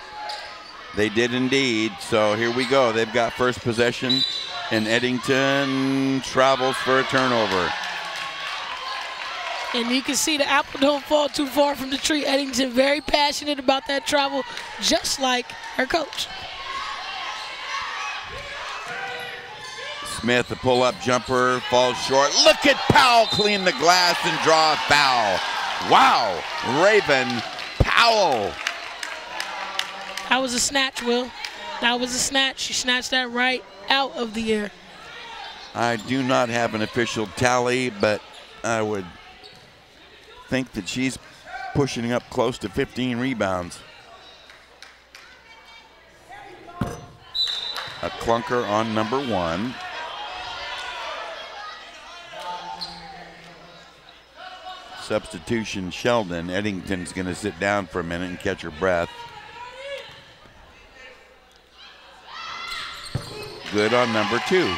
They did indeed. So here we go. They've got first possession, and Eddington travels for a turnover. And you can see the apple don't fall too far from the tree. Eddington very passionate about that travel, just like her coach. Smith, the pull-up jumper, falls short. Look at Powell clean the glass and draw a foul. Wow, Raven Powell. That was a snatch, Will. That was a snatch. She snatched that right out of the air. I do not have an official tally, but I would think that she's pushing up close to fifteen rebounds. A clunker on number one. Substitution, Sheldon. Eddington's going to sit down for a minute and catch her breath. Good on number two.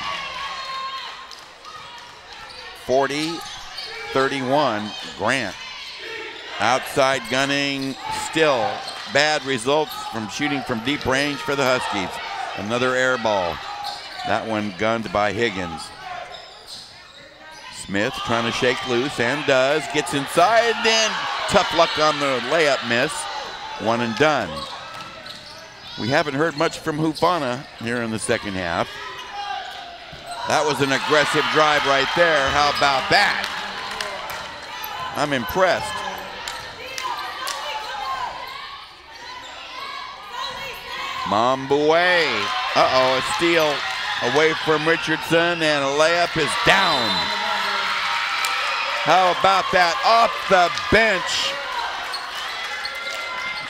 forty thirty-one, Grant. Outside gunning, still bad results from shooting from deep range for the Huskies. Another air ball. That one gunned by Higgins. Smith trying to shake loose and does. Gets inside, then tough luck on the layup miss. One and done. We haven't heard much from Hufana here in the second half. That was an aggressive drive right there. How about that? I'm impressed. Mambuwe. Uh-oh, a steal away from Richardson, and a layup is down. How about that? Off the bench.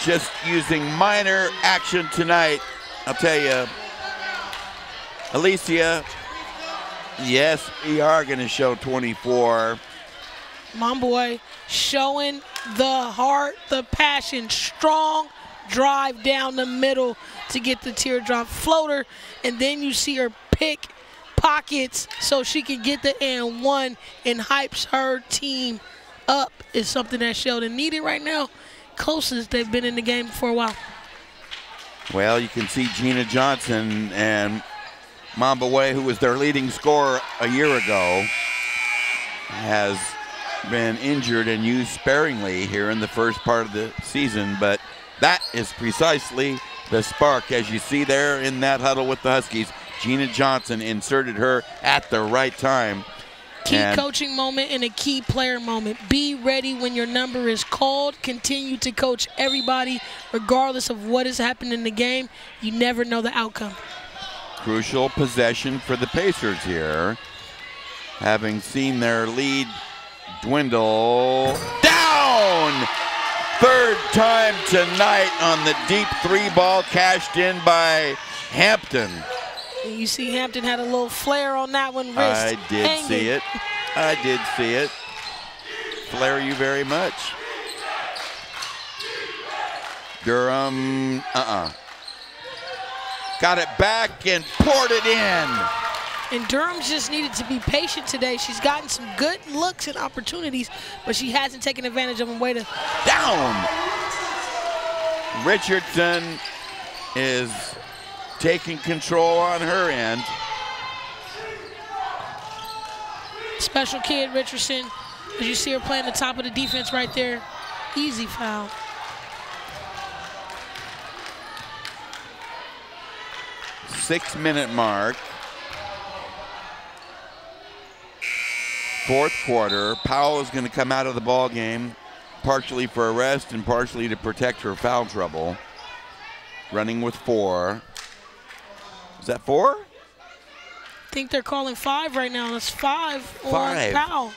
Just using minor action tonight. I'll tell you, Alicia, yes, we are going to show twenty-four. Mambuwe showing the heart, the passion, strong drive down the middle to get the teardrop floater, and then you see her pick pockets so she can get the and one and hypes her team up. Is something that Sheldon needed right now. Closest they've been in the game for a while. Well, you can see Gina Johnson and Mambuwe, who was their leading scorer a year ago, has been injured and used sparingly here in the first part of the season, but that is precisely the spark, as you see there in that huddle with the Huskies. Gina Johnson inserted her at the right time. Key and coaching moment and a key player moment. Be ready when your number is called. Continue to coach everybody, regardless of what has happened in the game. You never know the outcome. Crucial possession for the Pacers here, having seen their lead dwindle. Down! Third time tonight on the deep three ball, cashed in by Hampton. You see Hampton had a little flare on that one, wrist I did hanging. see it. I did see it. Flare you very much. Durham, uh-uh. Got it back and poured it in. And Durham's just needed to be patient today. She's gotten some good looks and opportunities, but she hasn't taken advantage of them. Way to down. Richardson is taking control on her end. Special kid, Richardson. As you see her playing the top of the defense right there. Easy foul. Six-minute mark. Fourth quarter. Powell is going to come out of the ball game, partially for a rest and partially to protect her foul trouble. Running with four. Is that four? I think they're calling five right now. That's five, five. on Powell.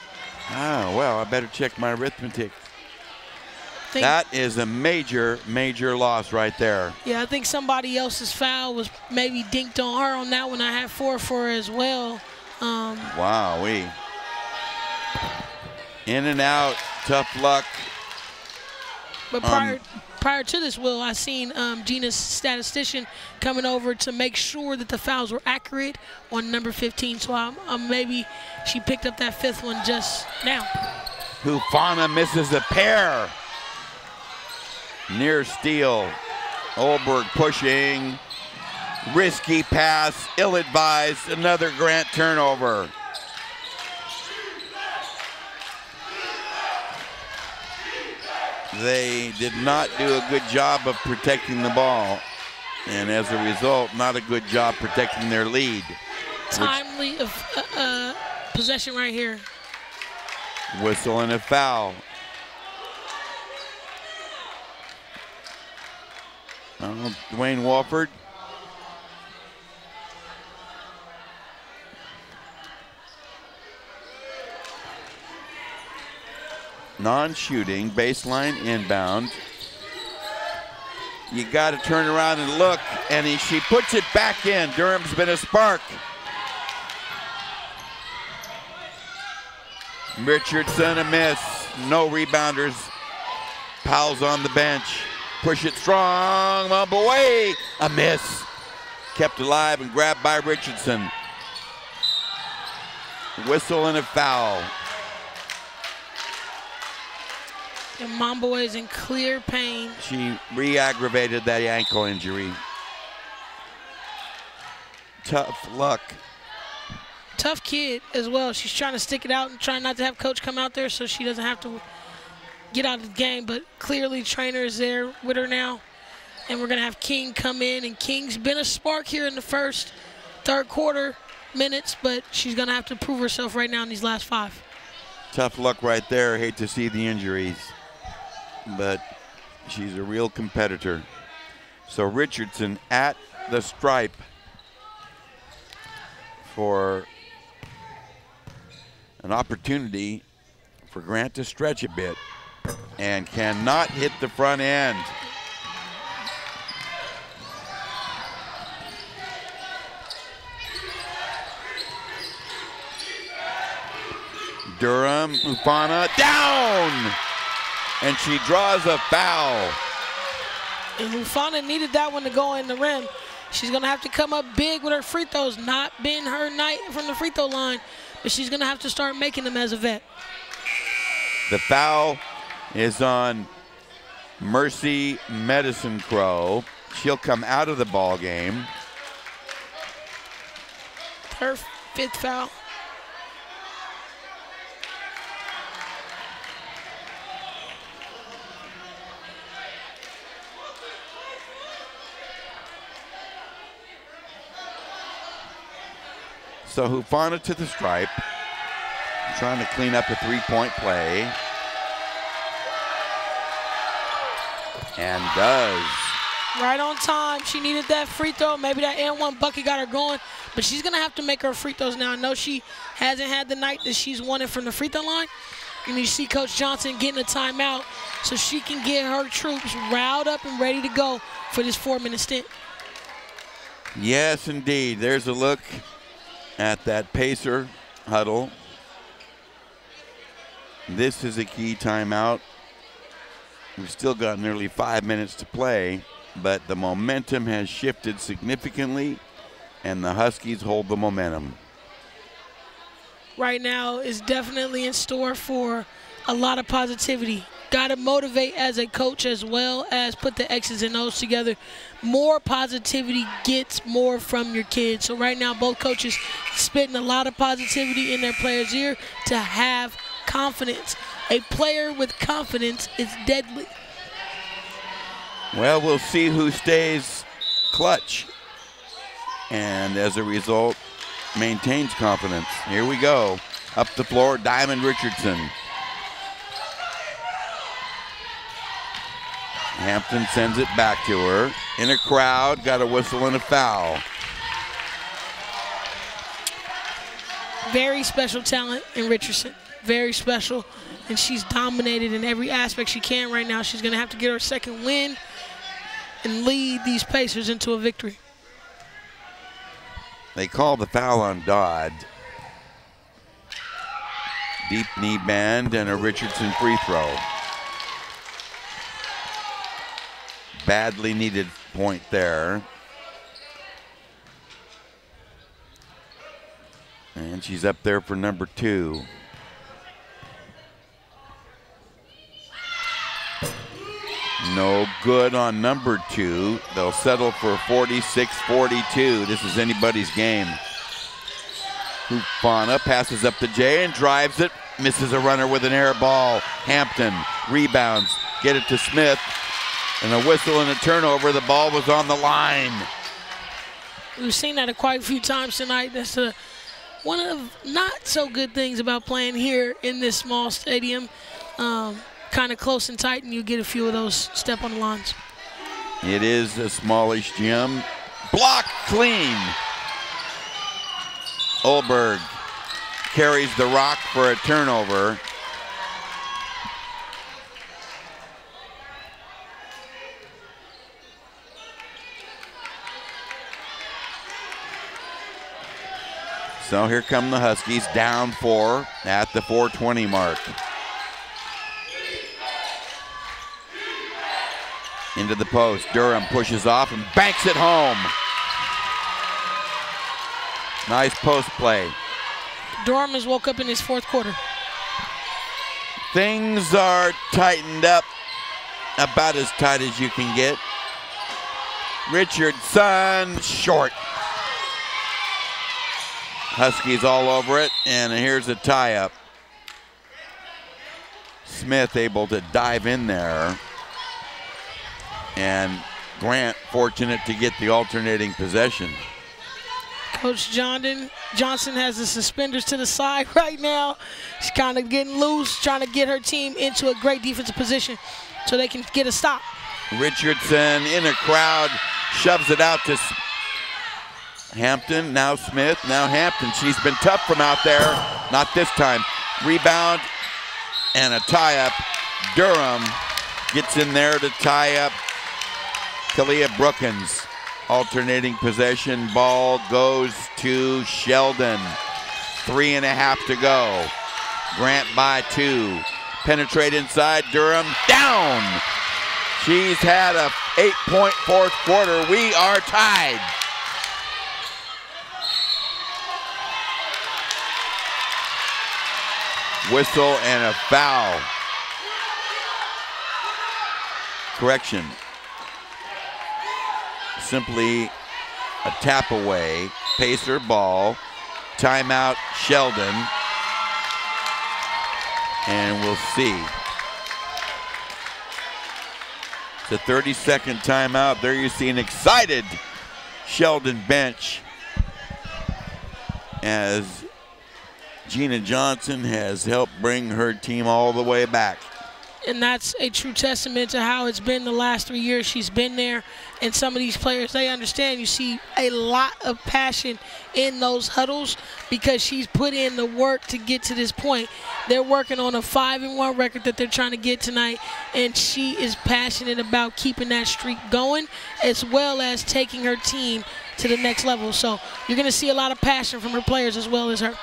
Oh, well, I better check my arithmetic. Think that is a major, major loss right there. Yeah, I think somebody else's foul was maybe dinked on her on that one. I had four for her as well. Um, Wow-wee. In and out, tough luck. But prior, um, prior to this, Will, I seen um, Gina's statistician coming over to make sure that the fouls were accurate on number fifteen. So I'm, I'm maybe she picked up that fifth one just now. Hufana misses a pair. Near steal. Olberg pushing. Risky pass, ill-advised. Another Grant turnover. They did not do a good job of protecting the ball, and as a result, not a good job protecting their lead. Timely Rich uh, uh, possession right here. Whistle and a foul. Uh, Dwayne Walford. Non-shooting, baseline, inbound. You gotta turn around and look, and he, she puts it back in. Durham's been a spark. Richardson a miss, no rebounders. Powell's on the bench. Push it strong, up away, a miss. Kept alive and grabbed by Richardson. Whistle and a foul. And Mamboy is in clear pain. She re-aggravated that ankle injury. Tough luck. Tough kid as well. She's trying to stick it out and trying not to have coach come out there so she doesn't have to get out of the game. But clearly trainer is there with her now. And we're going to have King come in. And King's been a spark here in the first, third quarter minutes. But she's going to have to prove herself right now in these last five. Tough luck right there. Hate to see the injuries. But she's a real competitor. So Richardson at the stripe for an opportunity for Grant to stretch a bit, and cannot hit the front end. Durham, Hufana, down! And she draws a foul. And Hufana needed that one to go in the rim. She's gonna have to come up big with her free throws. Not been her night from the free throw line, but she's gonna have to start making them as a vet. The foul is on Mercy Medicine Crow. She'll come out of the ball game. Her fifth foul. So Hufana to the stripe, trying to clean up a three-point play. And does. Right on time. She needed that free throw. Maybe that and one bucket got her going, but she's gonna have to make her free throws now. I know she hasn't had the night that she's wanted from the free throw line. And you see Coach Johnson getting a timeout so she can get her troops riled up and ready to go for this four-minute stint. Yes, indeed. There's a look at that Pacer huddle. This is a key timeout. We've still got nearly five minutes to play, but the momentum has shifted significantly, and the Huskies hold the momentum. Right now is definitely in store for a lot of positivity. Got to motivate as a coach as well as put the X's and O's together. More positivity gets more from your kids. So right now both coaches spitting a lot of positivity in their players' ear to have confidence. A player with confidence is deadly. Well, we'll see who stays clutch and as a result maintains confidence. Here we go. Up the floor, Diamond Richardson. Hampton sends it back to her. In a crowd, got a whistle and a foul. Very special talent in Richardson. Very special, and she's dominated in every aspect she can right now. She's gonna have to get her second win and lead these Pacers into a victory. They call the foul on Dodd. Deep knee bend and a Richardson free throw. Badly needed point there. And she's up there for number two. No good on number two. They'll settle for forty-six forty-two. This is anybody's game. Hufana passes up to Jay and drives it. Misses a runner with an air ball. Hampton rebounds. Get it to Smith. And a whistle and a turnover. The ball was on the line. We've seen that quite a few times tonight. That's a, one of the not so good things about playing here in this small stadium. Um, kind of close and tight, and you get a few of those step on the lines. It is a smallish gym. Block clean. Olberg carries the rock for a turnover. So here come the Huskies, down four at the four twenty mark. Into the post, Durham pushes off and banks it home. Nice post play. Durham has woke up in his fourth quarter. Things are tightened up about as tight as you can get. Richardson, short. Huskies all over it, and here's a tie-up. Smith able to dive in there. And Grant fortunate to get the alternating possession. Coach Johnson, Johnson has the suspenders to the side right now. She's kind of getting loose, trying to get her team into a great defensive position so they can get a stop. Richardson in a crowd, shoves it out to Hampton, now Smith, now Hampton. She's been tough from out there. Not this time. Rebound and a tie-up. Durham gets in there to tie up Kalia Brookins. Alternating possession, ball goes to Sheldon. Three and a half to go. Grant by two. Penetrate inside, Durham down. She's had a eight-point fourth quarter. We are tied. Whistle and a foul. Correction. Simply a tap away. Pacer ball. Timeout Sheldon. And we'll see. It's a thirty second timeout. There you see an excited Sheldon bench as Gina Johnson has helped bring her team all the way back. And that's a true testament to how it's been the last three years she's been there. And some of these players, they understand. You see a lot of passion in those huddles because she's put in the work to get to this point. They're working on a five and one record that they're trying to get tonight. And she is passionate about keeping that streak going as well as taking her team to the next level. So you're going to see a lot of passion from her players as well as her.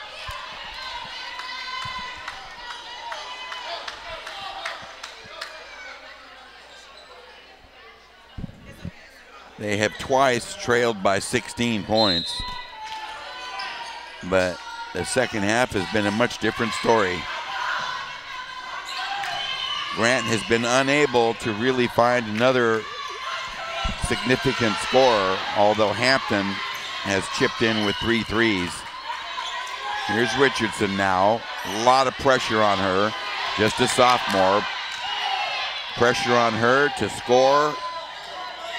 They have twice trailed by sixteen points. But the second half has been a much different story. Grant has been unable to really find another significant scorer, although Hampton has chipped in with three threes. Here's Richardson now. A lot of pressure on her. Just a sophomore. Pressure on her to score.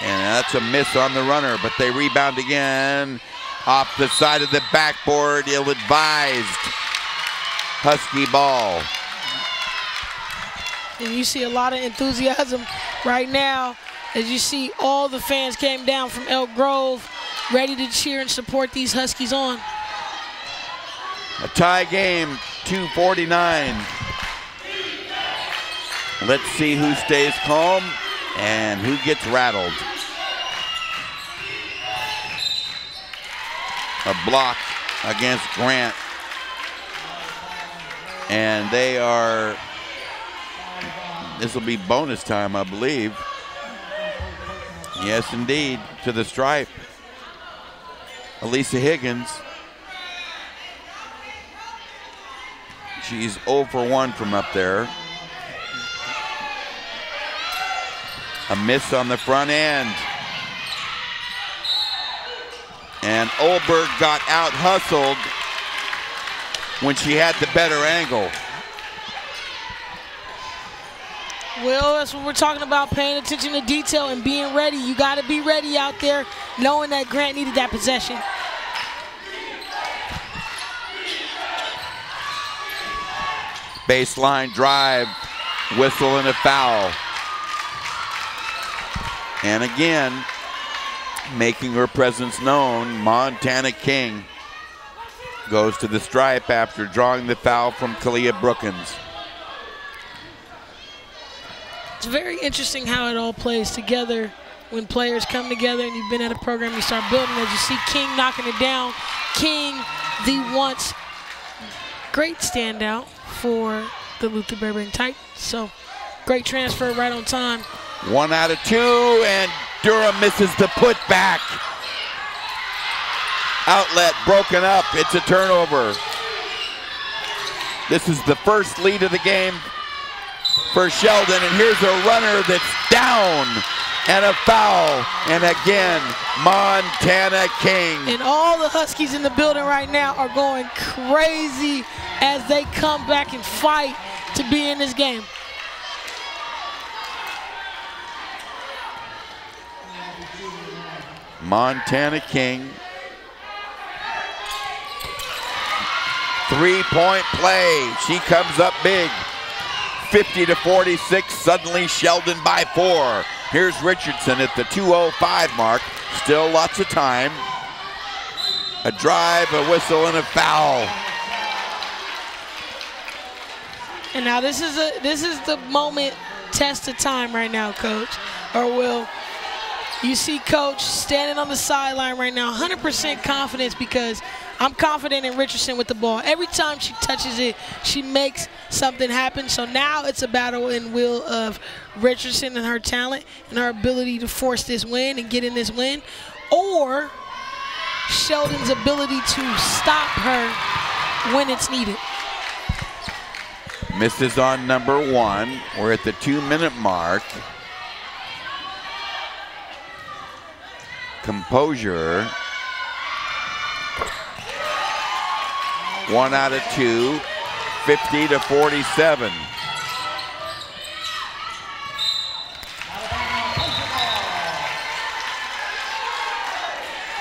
And that's a miss on the runner, but they rebound again. Off the side of the backboard, ill-advised. Husky ball. And you see a lot of enthusiasm right now. As you see, all the fans came down from Elk Grove, ready to cheer and support these Huskies on. A tie game, two forty-nine. Let's see who stays calm and who gets rattled. A block against Grant. And they are, this will be bonus time, I believe. Yes, indeed, to the stripe. Alicia Higgins. She's zero for one from up there. A miss on the front end. And Olberg got out-hustled when she had the better angle. Well, that's what we're talking about, paying attention to detail and being ready. You got to be ready out there, knowing that Grant needed that possession. Baseline drive, whistle and a foul. And again, making her presence known, Montana King goes to the stripe after drawing the foul from Kalia Brookins. It's very interesting how it all plays together when players come together and you've been at a program, you start building as you see King knocking it down. King, the once great standout for the Luther Burbank Titans. So great transfer right on time. One out of two, and Durham misses the putback. Outlet broken up, it's a turnover. This is the first lead of the game for Sheldon, and here's a runner that's down and a foul, and again, Montana King. And all the Huskies in the building right now are going crazy as they come back and fight to be in this game. Montana King. Three-point play, she comes up big. fifty to forty-six, suddenly Sheldon by four. Here's Richardson at the two oh five mark, still lots of time. A drive, a whistle, and a foul. And now this is a this is the moment, test of time right now, Coach, or Will. You see Coach standing on the sideline right now, one hundred percent confidence, because I'm confident in Richardson with the ball. Every time she touches it, she makes something happen. So now it's a battle and will of Richardson and her talent and her ability to force this win and get in this win, or Sheldon's ability to stop her when it's needed. Misses on number one. We're at the two-minute mark. Composure. One out of two, fifty to forty-seven.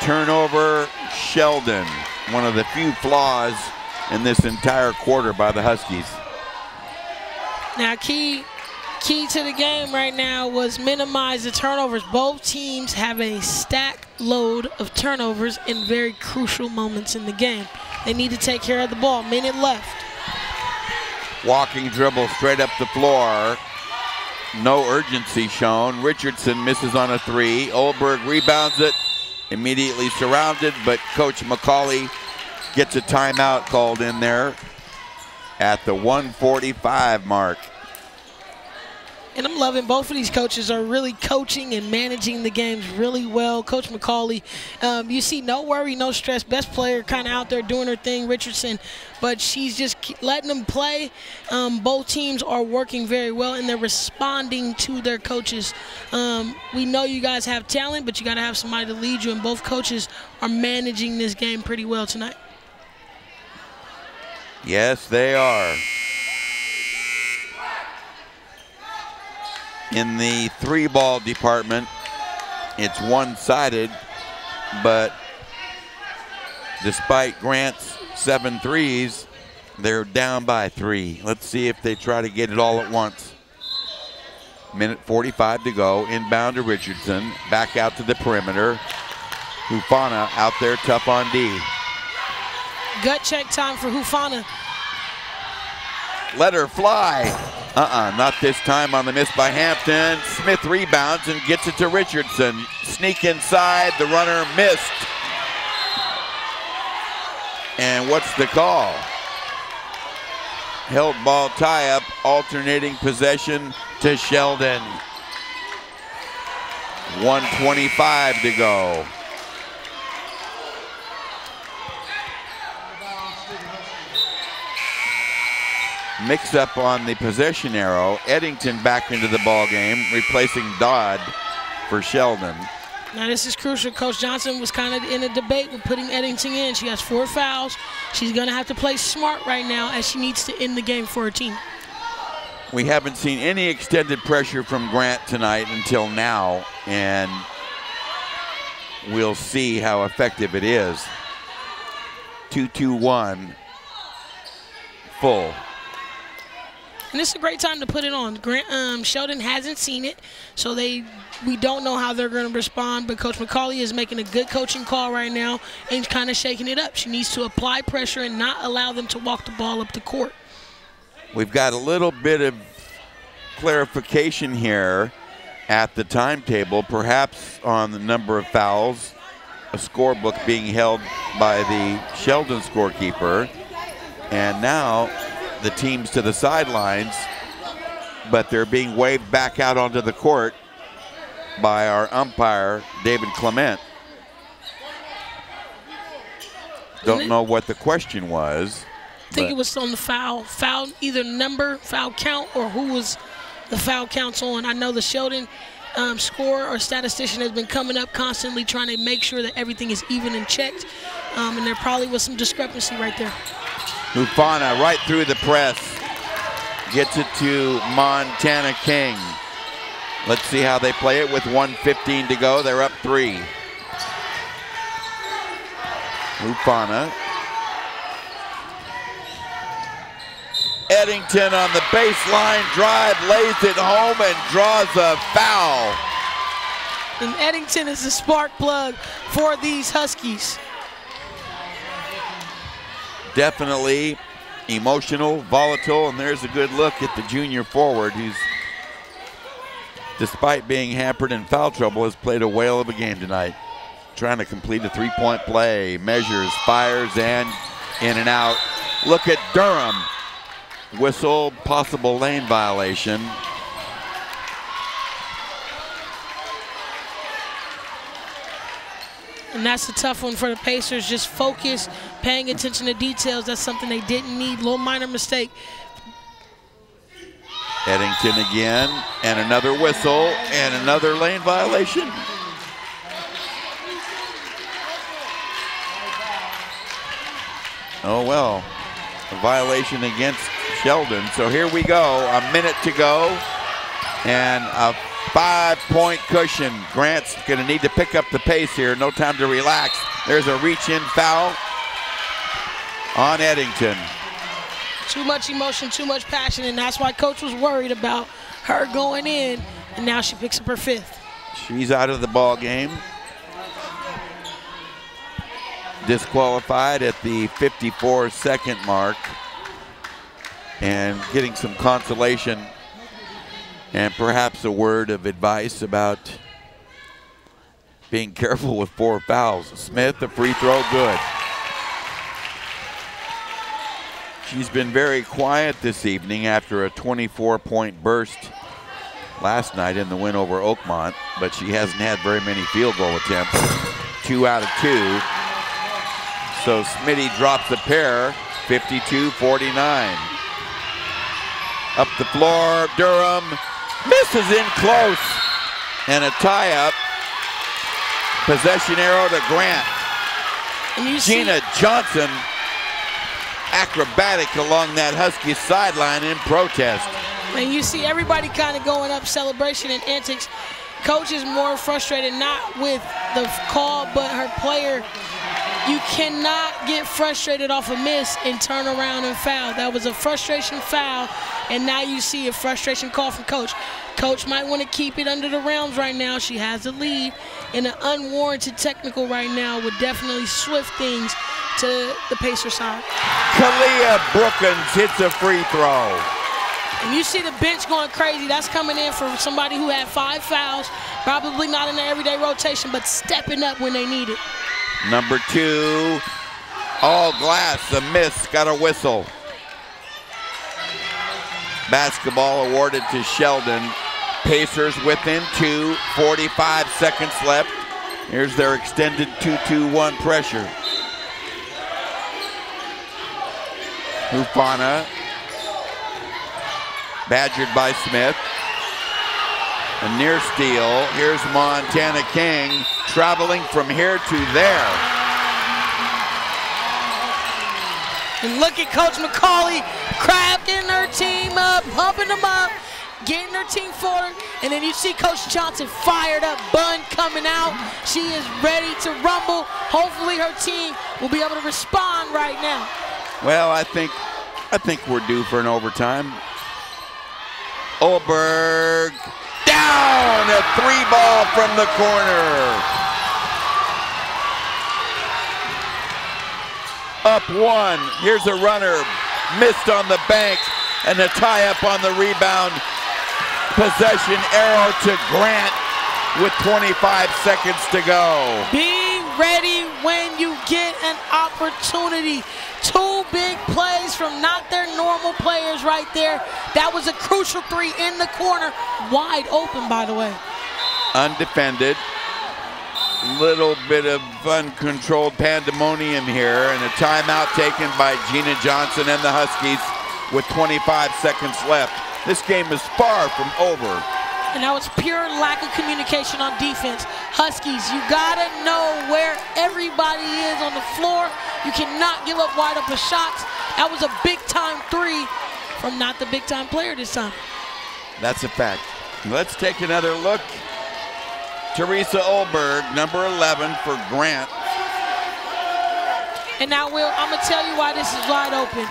Turnover, Sheldon. One of the few flaws in this entire quarter by the Huskies. Now key, key to the game right now was minimize the turnovers. Both teams have a stack load of turnovers in very crucial moments in the game. They need to take care of the ball. Minute left. Walking dribble straight up the floor. No urgency shown. Richardson misses on a three. Olberg rebounds it. Immediately surrounded, but Coach McCauley gets a timeout called in there at the one forty-five mark. And I'm loving both of these coaches are really coaching and managing the games really well. Coach McCauley, um, you see no worry, no stress. Best player kind of out there doing her thing, Richardson. But she's just letting them play. Um, both teams are working very well, and they're responding to their coaches. Um, we know you guys have talent, but you got to have somebody to lead you, and both coaches are managing this game pretty well tonight. Yes, they are. In the three ball department, it's one-sided, but despite Grant's seven threes, they're down by three. Let's see if they try to get it all at once. minute forty-five to go, inbound to Richardson, back out to the perimeter. Hufana out there tough on D. Gut check time for Hufana. Let her fly. Uh-uh, not this time on the miss by Hampton. Smith rebounds and gets it to Richardson. Sneak inside, the runner missed. And what's the call? Held ball tie-up, alternating possession to Sheldon. one twenty-five to go. Mix up on the possession arrow. Eddington back into the ball game, replacing Dodd for Sheldon. Now this is crucial. Coach Johnson was kind of in a debate with putting Eddington in. She has four fouls. She's gonna have to play smart right now, as she needs to end the game for her team. we haven't seen any extended pressure from Grant tonight until now, and we'll see how effective it is. two two one, full. And this is a great time to put it on. Grant, um, Sheldon hasn't seen it, so they we don't know how they're going to respond, but Coach McCauley is making a good coaching call right now and kind of shaking it up. She needs to apply pressure and not allow them to walk the ball up the court. We've got a little bit of clarification here at the timetable, perhaps on the number of fouls, a scorebook being held by the Sheldon scorekeeper. And now the teams to the sidelines, but they're being waved back out onto the court by our umpire, David Clement. Don't know what the question was. I think it was on the foul, foul either number, foul count, or who was the foul counts on. I know the Sheldon um, scorer or statistician has been coming up constantly trying to make sure that everything is even and checked, um, and there probably was some discrepancy right there. Hufana right through the press, gets it to Montana King. Let's see how they play it with one fifteen to go. They're up three. Hufana. Eddington on the baseline drive, lays it home and draws a foul. And Eddington is the spark plug for these Huskies. Definitely emotional, volatile, and there's a good look at the junior forward who's, despite being hampered in foul trouble, has played a whale of a game tonight. Trying to complete a three-point play, measures, fires, and in and out. Look at Durham. Whistle, possible lane violation. And that's a tough one for the Pacers. Just focus, paying attention to details. That's something they didn't need. Little minor mistake. Eddington again, and another whistle, and another lane violation. Oh, well, a violation against Sheldon. So here we go, a minute to go, and a five-point cushion. Grant's going to need to pick up the pace here. No time to relax. There's a reach-in foul on Eddington. Too much emotion, too much passion, and that's why Coach was worried about her going in, and now she picks up her fifth. She's out of the ball game. Disqualified at the fifty-four second mark, and getting some consolation and perhaps a word of advice about being careful with four fouls. Smith, the free throw, good. She's been very quiet this evening after a twenty-four point burst last night in the win over Oakmont, but she hasn't had very many field goal attempts. Two out of two. So Smitty drops the pair, fifty-two forty-nine. Up the floor, Durham misses in close, and a tie-up. Possession arrow to Grant. And you Gina Johnson, acrobatic along that Husky sideline in protest. And you see everybody kind of going up, celebration and antics. Coach is more frustrated, not with the call, but her player. You cannot get frustrated off a miss and turn around and foul. That was a frustration foul, and now you see a frustration call from Coach. Coach might want to keep it under the rounds right now. She has the lead, and an unwarranted technical right now would definitely swift things to the Pacer side. Kalia Brookins hits a free throw. And you see the bench going crazy. That's coming in from somebody who had five fouls, probably not in the everyday rotation, but stepping up when they need it. Number two, all glass, a miss, got a whistle. Basketball awarded to Sheldon. Pacers within two, forty-five seconds left. Here's their extended two two one pressure. Hufana, badgered by Smith. A near steal, here's Montana King, traveling from here to there. And look at Coach McCauley crowd, getting her team up, pumping them up, getting her team forward. And then you see Coach Johnson fired up, Bun coming out. She is ready to rumble. Hopefully her team will be able to respond right now. Well, I think, I think we're due for an overtime. Olberg down, a three ball from the corner. Up one, here's a runner, missed on the bank, and a tie up on the rebound. Possession arrow to Grant with twenty-five seconds to go. Be ready when you get an opportunity. Two big plays from not their normal players right there. That was a crucial three in the corner, wide open by the way. Undefended. Little bit of uncontrolled pandemonium here, and a timeout taken by Gina Johnson and the Huskies with twenty-five seconds left. This game is far from over. And now it's pure lack of communication on defense. Huskies, you gotta know where everybody is on the floor. You cannot give up wide open shots. That was a big time three from not the big time player this time. That's a fact. Let's take another look. Teresa Olberg, number eleven for Grant. And now, Will, I'm gonna tell you why this is wide open.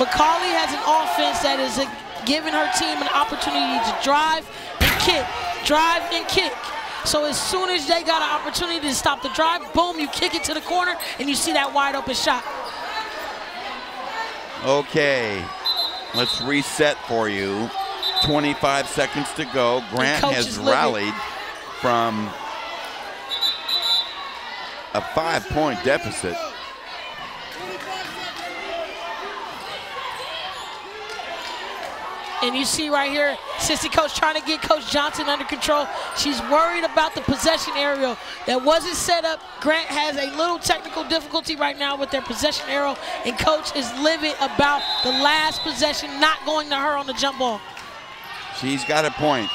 McCauley has an offense that is giving her team an opportunity to drive and kick, drive and kick. So as soon as they got an opportunity to stop the drive, boom, you kick it to the corner and you see that wide open shot. Okay, let's reset for you. twenty-five seconds to go. Grant has rallied from a five-point deficit. And you see right here, assistant coach trying to get Coach Johnson under control. She's worried about the possession aerial that wasn't set up. Grant has a little technical difficulty right now with their possession aerial, and coach is livid about the last possession not going to her on the jump ball. She's got a point.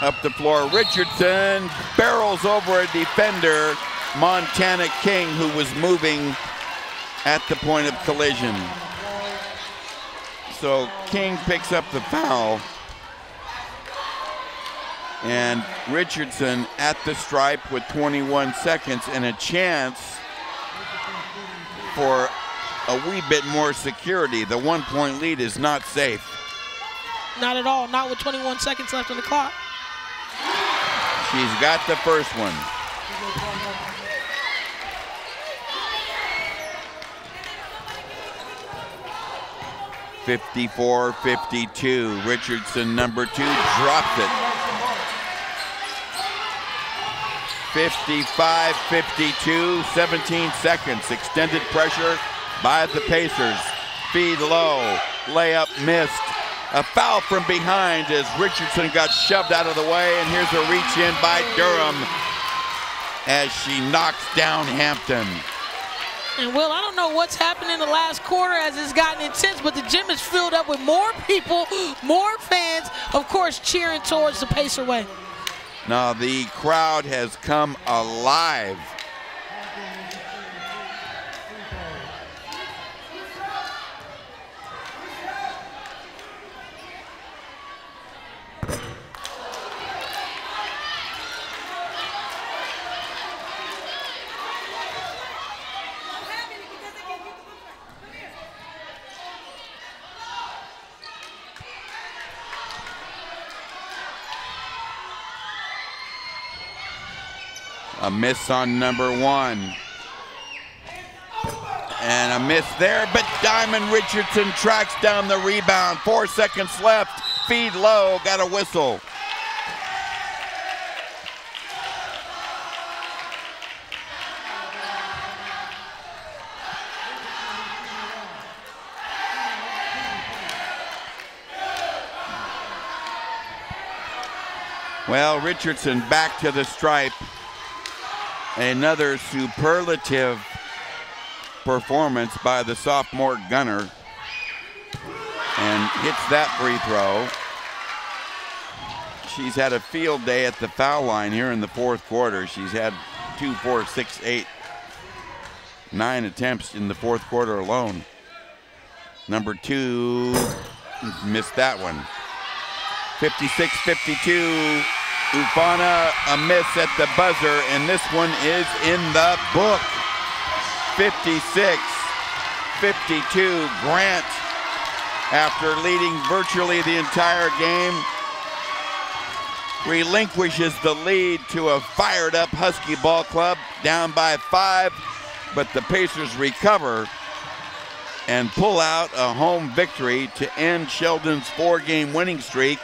Up the floor, Richardson barrels over a defender, Montana King, who was moving at the point of collision. So King picks up the foul. And Richardson at the stripe with twenty-one seconds and a chance for a wee bit more security. The one point lead is not safe. Not at all, not with twenty-one seconds left on the clock. She's got the first one. fifty-four fifty-two. Richardson, number two, dropped it. fifty-five fifty-two, seventeen seconds. Extended pressure by the Pacers. Feed low, layup missed. A foul from behind as Richardson got shoved out of the way, and here's a reach in by Durham as she knocks down Hampton. And Will, I don't know what's happened in the last quarter as it's gotten intense, but the gym is filled up with more people, more fans, of course, cheering towards the Pacer way. Now the crowd has come alive. A miss on number one. And a miss there, but Diamond Richardson tracks down the rebound. Four seconds left, feed low, got a whistle. Well, Richardson back to the stripe. Another superlative performance by the sophomore gunner, and hits that free throw. She's had a field day at the foul line here in the fourth quarter. She's had two, four, six, eight, nine attempts in the fourth quarter alone. Number two, missed that one. fifty-six fifty-two, Hufana a miss at the buzzer, and this one is in the book. fifty-six fifty-two, Grant, after leading virtually the entire game, relinquishes the lead to a fired up Husky ball club, down by five, but the Pacers recover and pull out a home victory to end Sheldon's four game winning streak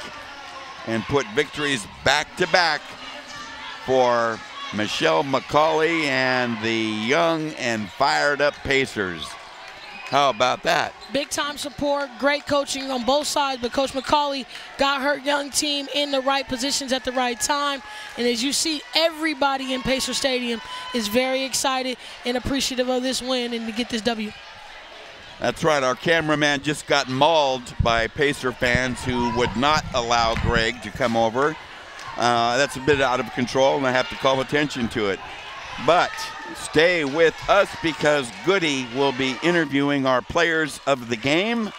and put victories back to back for Michelle McCauley and the young and fired up Pacers. How about that? Big time support, great coaching on both sides, but Coach McCauley got her young team in the right positions at the right time. And as you see, everybody in Pacer Stadium is very excited and appreciative of this win and to get this W. That's right, our cameraman just got mauled by Pacer fans who would not allow Greg to come over. Uh, that's a bit out of control, and I have to call attention to it. But stay with us, because Goody will be interviewing our players of the game,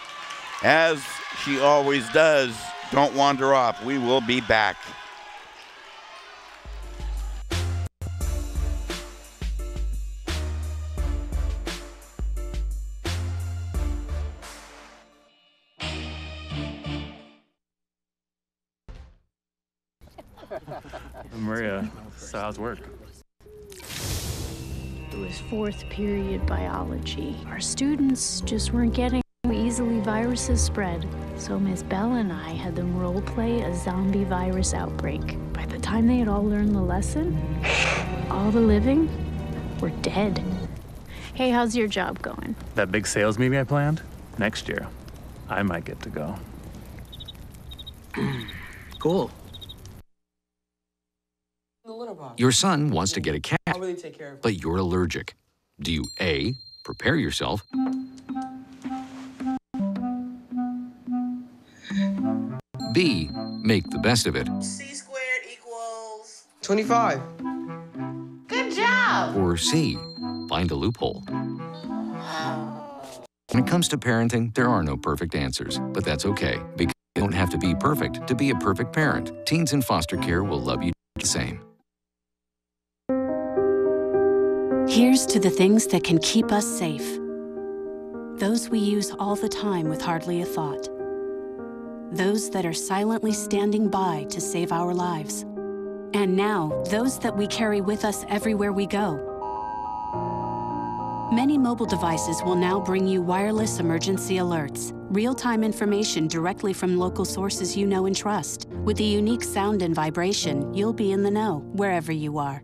as she always does. Don't wander off. We will be back. Maria, so how's work? It was fourth period biology. Our students just weren't getting how easily viruses spread, so Miss Bell and I had them role play a zombie virus outbreak. By the time they had all learned the lesson, all the living were dead. Hey, how's your job going? That big sales meeting I planned? Next year, I might get to go. Cool. Your son wants to get a cat, I'll really take care of but you're allergic. Do you A, prepare yourself, B, make the best of it, C squared equals... twenty-five. Good job! Or C, find a loophole. When it comes to parenting, there are no perfect answers, but that's okay, because you don't have to be perfect to be a perfect parent. Teens in foster care will love you the same. Here's to the things that can keep us safe. Those we use all the time with hardly a thought. Those that are silently standing by to save our lives. And now, those that we carry with us everywhere we go. Many mobile devices will now bring you wireless emergency alerts, real-time information directly from local sources you know and trust. With the unique sound and vibration, you'll be in the know wherever you are.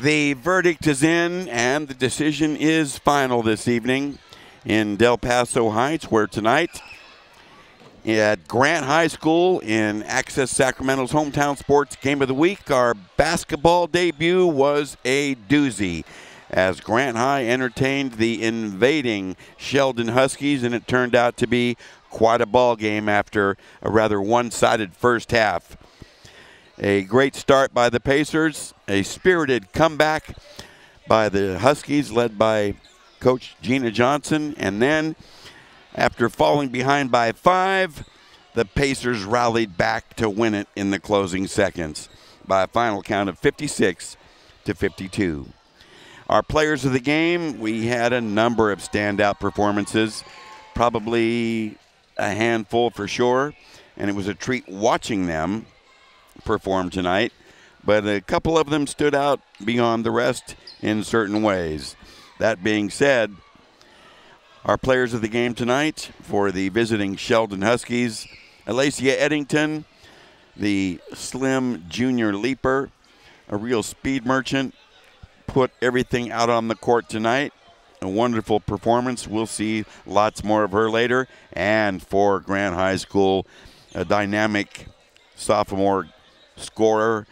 The verdict is in, and the decision is final this evening in Del Paso Heights, where tonight at Grant High School in Access Sacramento's hometown sports game of the week, our basketball debut was a doozy as Grant High entertained the invading Sheldon Huskies, and it turned out to be quite a ball game after a rather one-sided first half. A great start by the Pacers, a spirited comeback by the Huskies led by Coach Gina Johnson, and then after falling behind by five, the Pacers rallied back to win it in the closing seconds by a final count of fifty-six to fifty-two. Our players of the game, we had a number of standout performances, probably a handful for sure, and it was a treat watching them perform tonight, but a couple of them stood out beyond the rest in certain ways. That being said, our players of the game tonight for the visiting Sheldon Huskies, Alicia Eddington, the slim junior leaper, a real speed merchant, put everything out on the court tonight. A wonderful performance. We'll see lots more of her later. And for Grant High School, a dynamic sophomore scorer,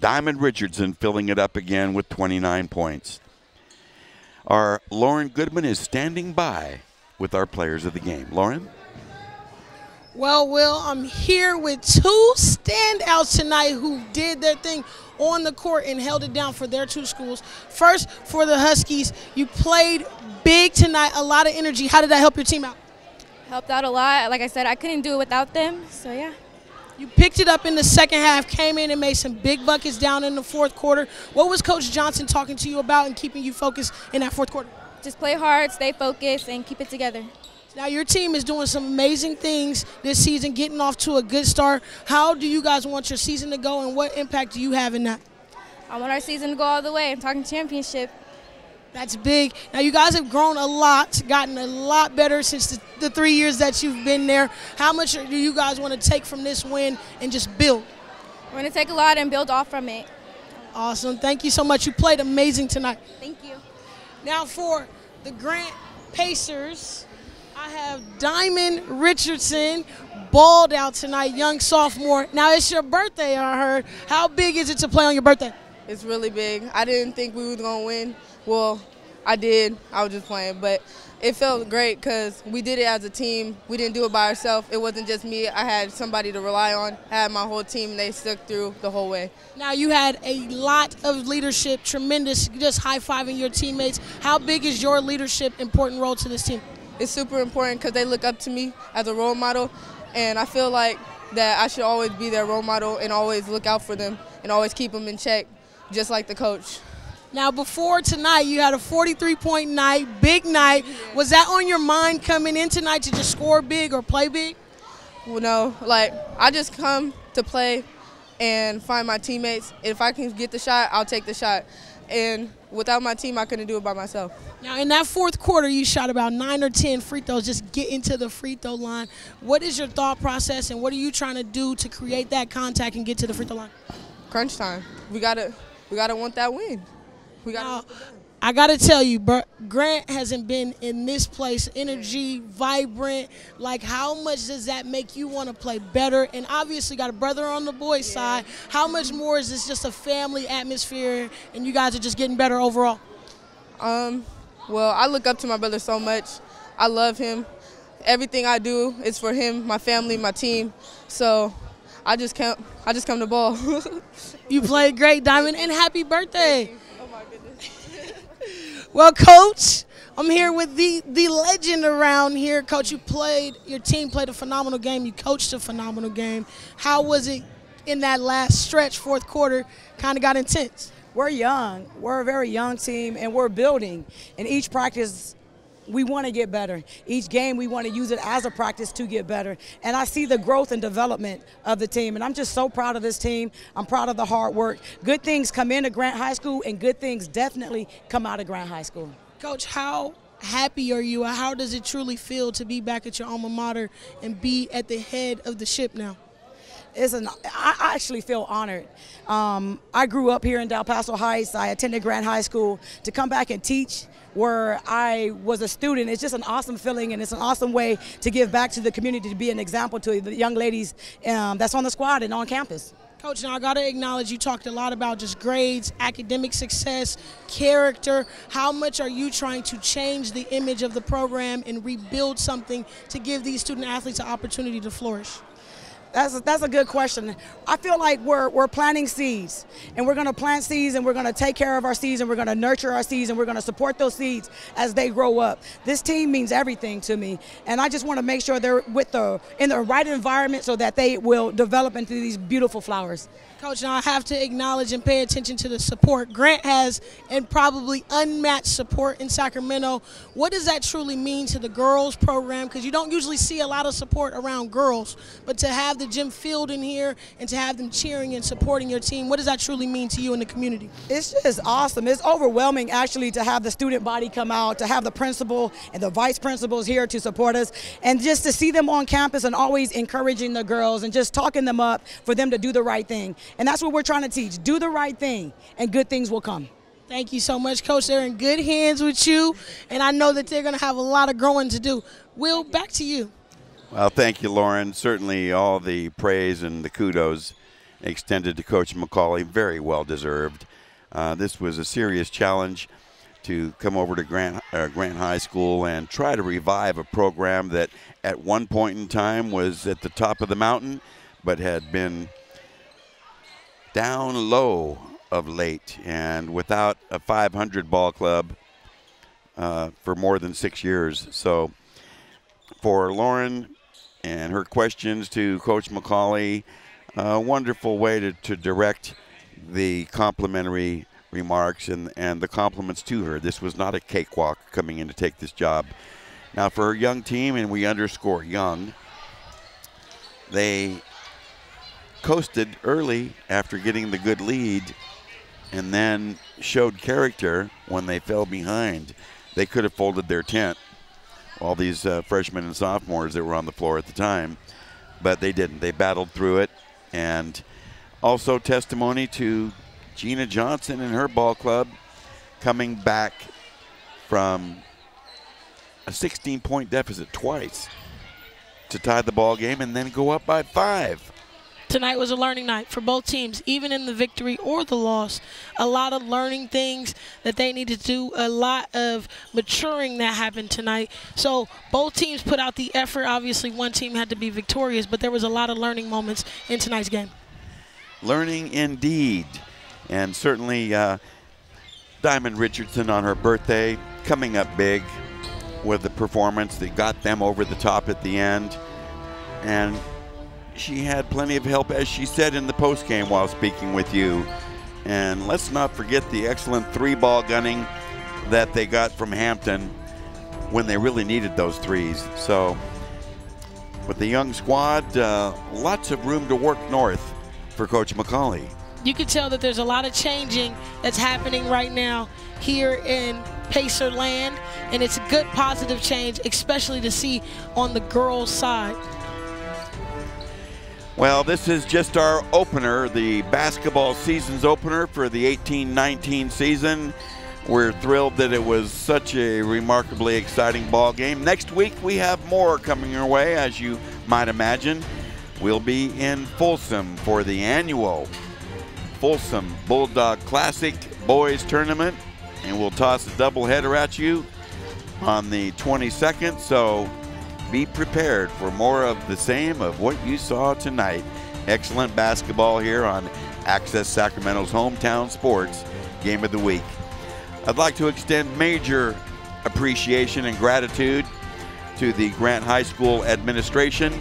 Diamond Richardson, filling it up again with twenty-nine points. Our Lauren Goodman is standing by with our players of the game. Lauren? Well, Will, I'm here with two standouts tonight who did their thing on the court and held it down for their two schools. First, for the Huskies, you played big tonight, a lot of energy. How did that help your team out? Helped out a lot. Like I said, I couldn't do it without them, so yeah. You picked it up in the second half, came in and made some big buckets down in the fourth quarter. What was Coach Johnson talking to you about and keeping you focused in that fourth quarter? Just play hard, stay focused, and keep it together. Now your team is doing some amazing things this season, getting off to a good start. How do you guys want your season to go, and what impact do you have in that? I want our season to go all the way. I'm talking championship. That's big. Now you guys have grown a lot, gotten a lot better since the, the three years that you've been there. How much do you guys want to take from this win and just build? We're going to take a lot and build off from it. Awesome. Thank you so much. You played amazing tonight. Thank you. Now for the Grant Pacers, I have Diamond Richardson, balled out tonight, young sophomore. Now it's your birthday, I heard. How big is it to play on your birthday? It's really big. I didn't think we were going to win. Well, I did. I was just playing. But it felt great because we did it as a team. We didn't do it by ourselves. It wasn't just me. I had somebody to rely on. I had my whole team, and they stuck through the whole way. Now you had a lot of leadership, tremendous, just high-fiving your teammates. How big is your leadership important role to this team? It's super important because they look up to me as a role model, and I feel like that I should always be their role model and always look out for them and always keep them in check, just like the coach. Now before tonight, you had a forty-three point night, big night. Yeah. Was that on your mind coming in tonight to just score big or play big? Well, no, like I just come to play and find my teammates. If I can get the shot, I'll take the shot. And without my team, I couldn't do it by myself. Now, in that fourth quarter, you shot about nine or ten free throws, just getting to the free throw line. What is your thought process, and what are you trying to do to create that contact and get to the free throw line? Crunch time. We gotta, we gotta want that win. We gotta. Now, I gotta tell you, Grant hasn't been in this place, energy, vibrant. Like, how much does that make you want to play better? And obviously, got a brother on the boys' yeah. side. How much more is this just a family atmosphere, and you guys are just getting better overall? Um, well, I look up to my brother so much. I love him. Everything I do is for him, my family, my team. So I just come, I just come to ball. You played great, Diamond, and happy birthday. Well, Coach, I'm here with the, the legend around here. Coach, you played, your team played a phenomenal game. You coached a phenomenal game. How was it in that last stretch, fourth quarter, kind of got intense? We're young. We're a very young team, and we're building. In each practice, we want to get better. Each game, we want to use it as a practice to get better. And I see the growth and development of the team, and I'm just so proud of this team. I'm proud of the hard work. Good things come into Grant High School, and good things definitely come out of Grant High School. Coach, how happy are you, or how does it truly feel to be back at your alma mater and be at the head of the ship now? It's an, I actually feel honored. Um, I grew up here in Del Paso Heights. I attended Grant High School. To come back and teach where I was a student, it's just an awesome feeling, and it's an awesome way to give back to the community, to be an example to the young ladies um, that's on the squad and on campus. Coach, now I got to acknowledge you talked a lot about just grades, academic success, character. How much are you trying to change the image of the program and rebuild something to give these student athletes an opportunity to flourish? That's a, that's a good question. I feel like we're, we're planting seeds, and we're going to plant seeds, and we're going to take care of our seeds, and we're going to nurture our seeds, and we're going to support those seeds as they grow up. This team means everything to me, and I just want to make sure they're with the, in the right environment so that they will develop into these beautiful flowers. Coach, now I have to acknowledge and pay attention to the support Grant has, and probably unmatched support in Sacramento. What does that truly mean to the girls program? Because you don't usually see a lot of support around girls, but to have the gym field in here and to have them cheering and supporting your team, what does that truly truly mean to you in the community? It's just awesome. It's overwhelming, actually, to have the student body come out, to have the principal and the vice principals here to support us, and just to see them on campus and always encouraging the girls and just talking them up for them to do the right thing. And that's what we're trying to teach. Do the right thing, and good things will come. Thank you so much, Coach. They're in good hands with you, and I know that they're going to have a lot of growing to do. Will, back to you. Well, thank you, Lauren. Certainly all the praise and the kudos extended to Coach McCauley, very well deserved. Uh, this was a serious challenge to come over to Grant, uh, Grant High School and try to revive a program that at one point in time was at the top of the mountain but had been down low of late, and without a five hundred ball club uh, for more than six years. So for Lauren and her questions to Coach McCauley, a wonderful way to, to direct the complimentary remarks and, and the compliments to her. This was not a cakewalk coming in to take this job. Now for her young team, and we underscore young, they coasted early after getting the good lead, and then showed character when they fell behind. They could have folded their tent, all these uh, freshmen and sophomores that were on the floor at the time, but they didn't. They battled through it. And also testimony to Gina Johnson and her ball club coming back from a sixteen point deficit twice to tie the ball game and then go up by five. Tonight was a learning night for both teams, even in the victory or the loss. A lot of learning things that they needed to do, a lot of maturing that happened tonight. So both teams put out the effort. Obviously, one team had to be victorious, but there was a lot of learning moments in tonight's game. Learning indeed. And certainly uh, Diamond Richardson on her birthday coming up big with the performance that got them over the top at the end. And she had plenty of help, as she said in the postgame while speaking with you. And let's not forget the excellent three-ball gunning that they got from Hampton when they really needed those threes. So with the young squad, uh, lots of room to work north for Coach McCauley. You can tell that there's a lot of changing that's happening right now here in Pacer land, and it's a good positive change, especially to see on the girls' side. Well, this is just our opener, the basketball season's opener for the eighteen nineteen season. We're thrilled that it was such a remarkably exciting ball game. Next week, we have more coming your way, as you might imagine. We'll be in Folsom for the annual Folsom Bulldog Classic Boys Tournament, and we'll toss a doubleheader at you on the twenty-second, so be prepared for more of the same of what you saw tonight. Excellent basketball here on Access Sacramento's Hometown Sports Game of the Week. I'd like to extend major appreciation and gratitude to the Grant High School administration,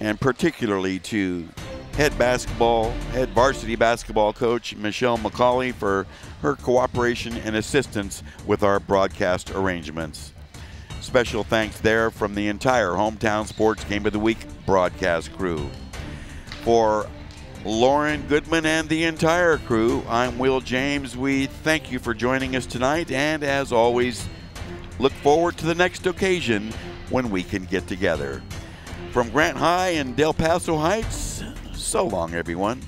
and particularly to head basketball, head varsity basketball coach Michelle McCauley for her cooperation and assistance with our broadcast arrangements. Special thanks there from the entire Hometown Sports Game of the Week broadcast crew. For Lauren Goodman and the entire crew, I'm Will James. We thank you for joining us tonight, and as always, look forward to the next occasion when we can get together. From Grant High in Del Paso Heights, so long, everyone.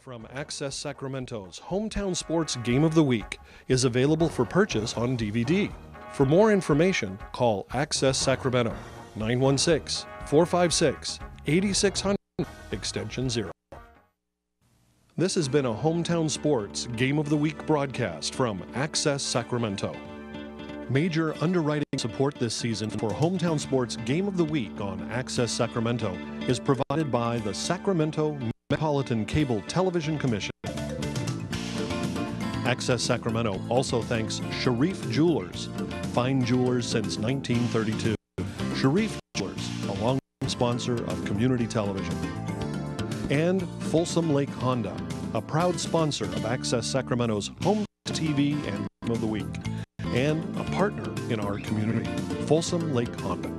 From Access Sacramento's Hometown Sports Game of the Week is available for purchase on D V D. For more information, call Access Sacramento, nine one six, four five six, eight six zero zero, extension zero. This has been a Hometown Sports Game of the Week broadcast from Access Sacramento. Major underwriting support this season for Hometown Sports Game of the Week on Access Sacramento is provided by the Sacramento Metropolitan Cable Television Commission. Access Sacramento also thanks Sharif Jewelers, fine jewelers since nineteen thirty-two. Sharif Jewelers, a long sponsor of community television. And Folsom Lake Honda, a proud sponsor of Access Sacramento's Home T V and Game of the Week, and a partner in our community, Folsom Lake Honda.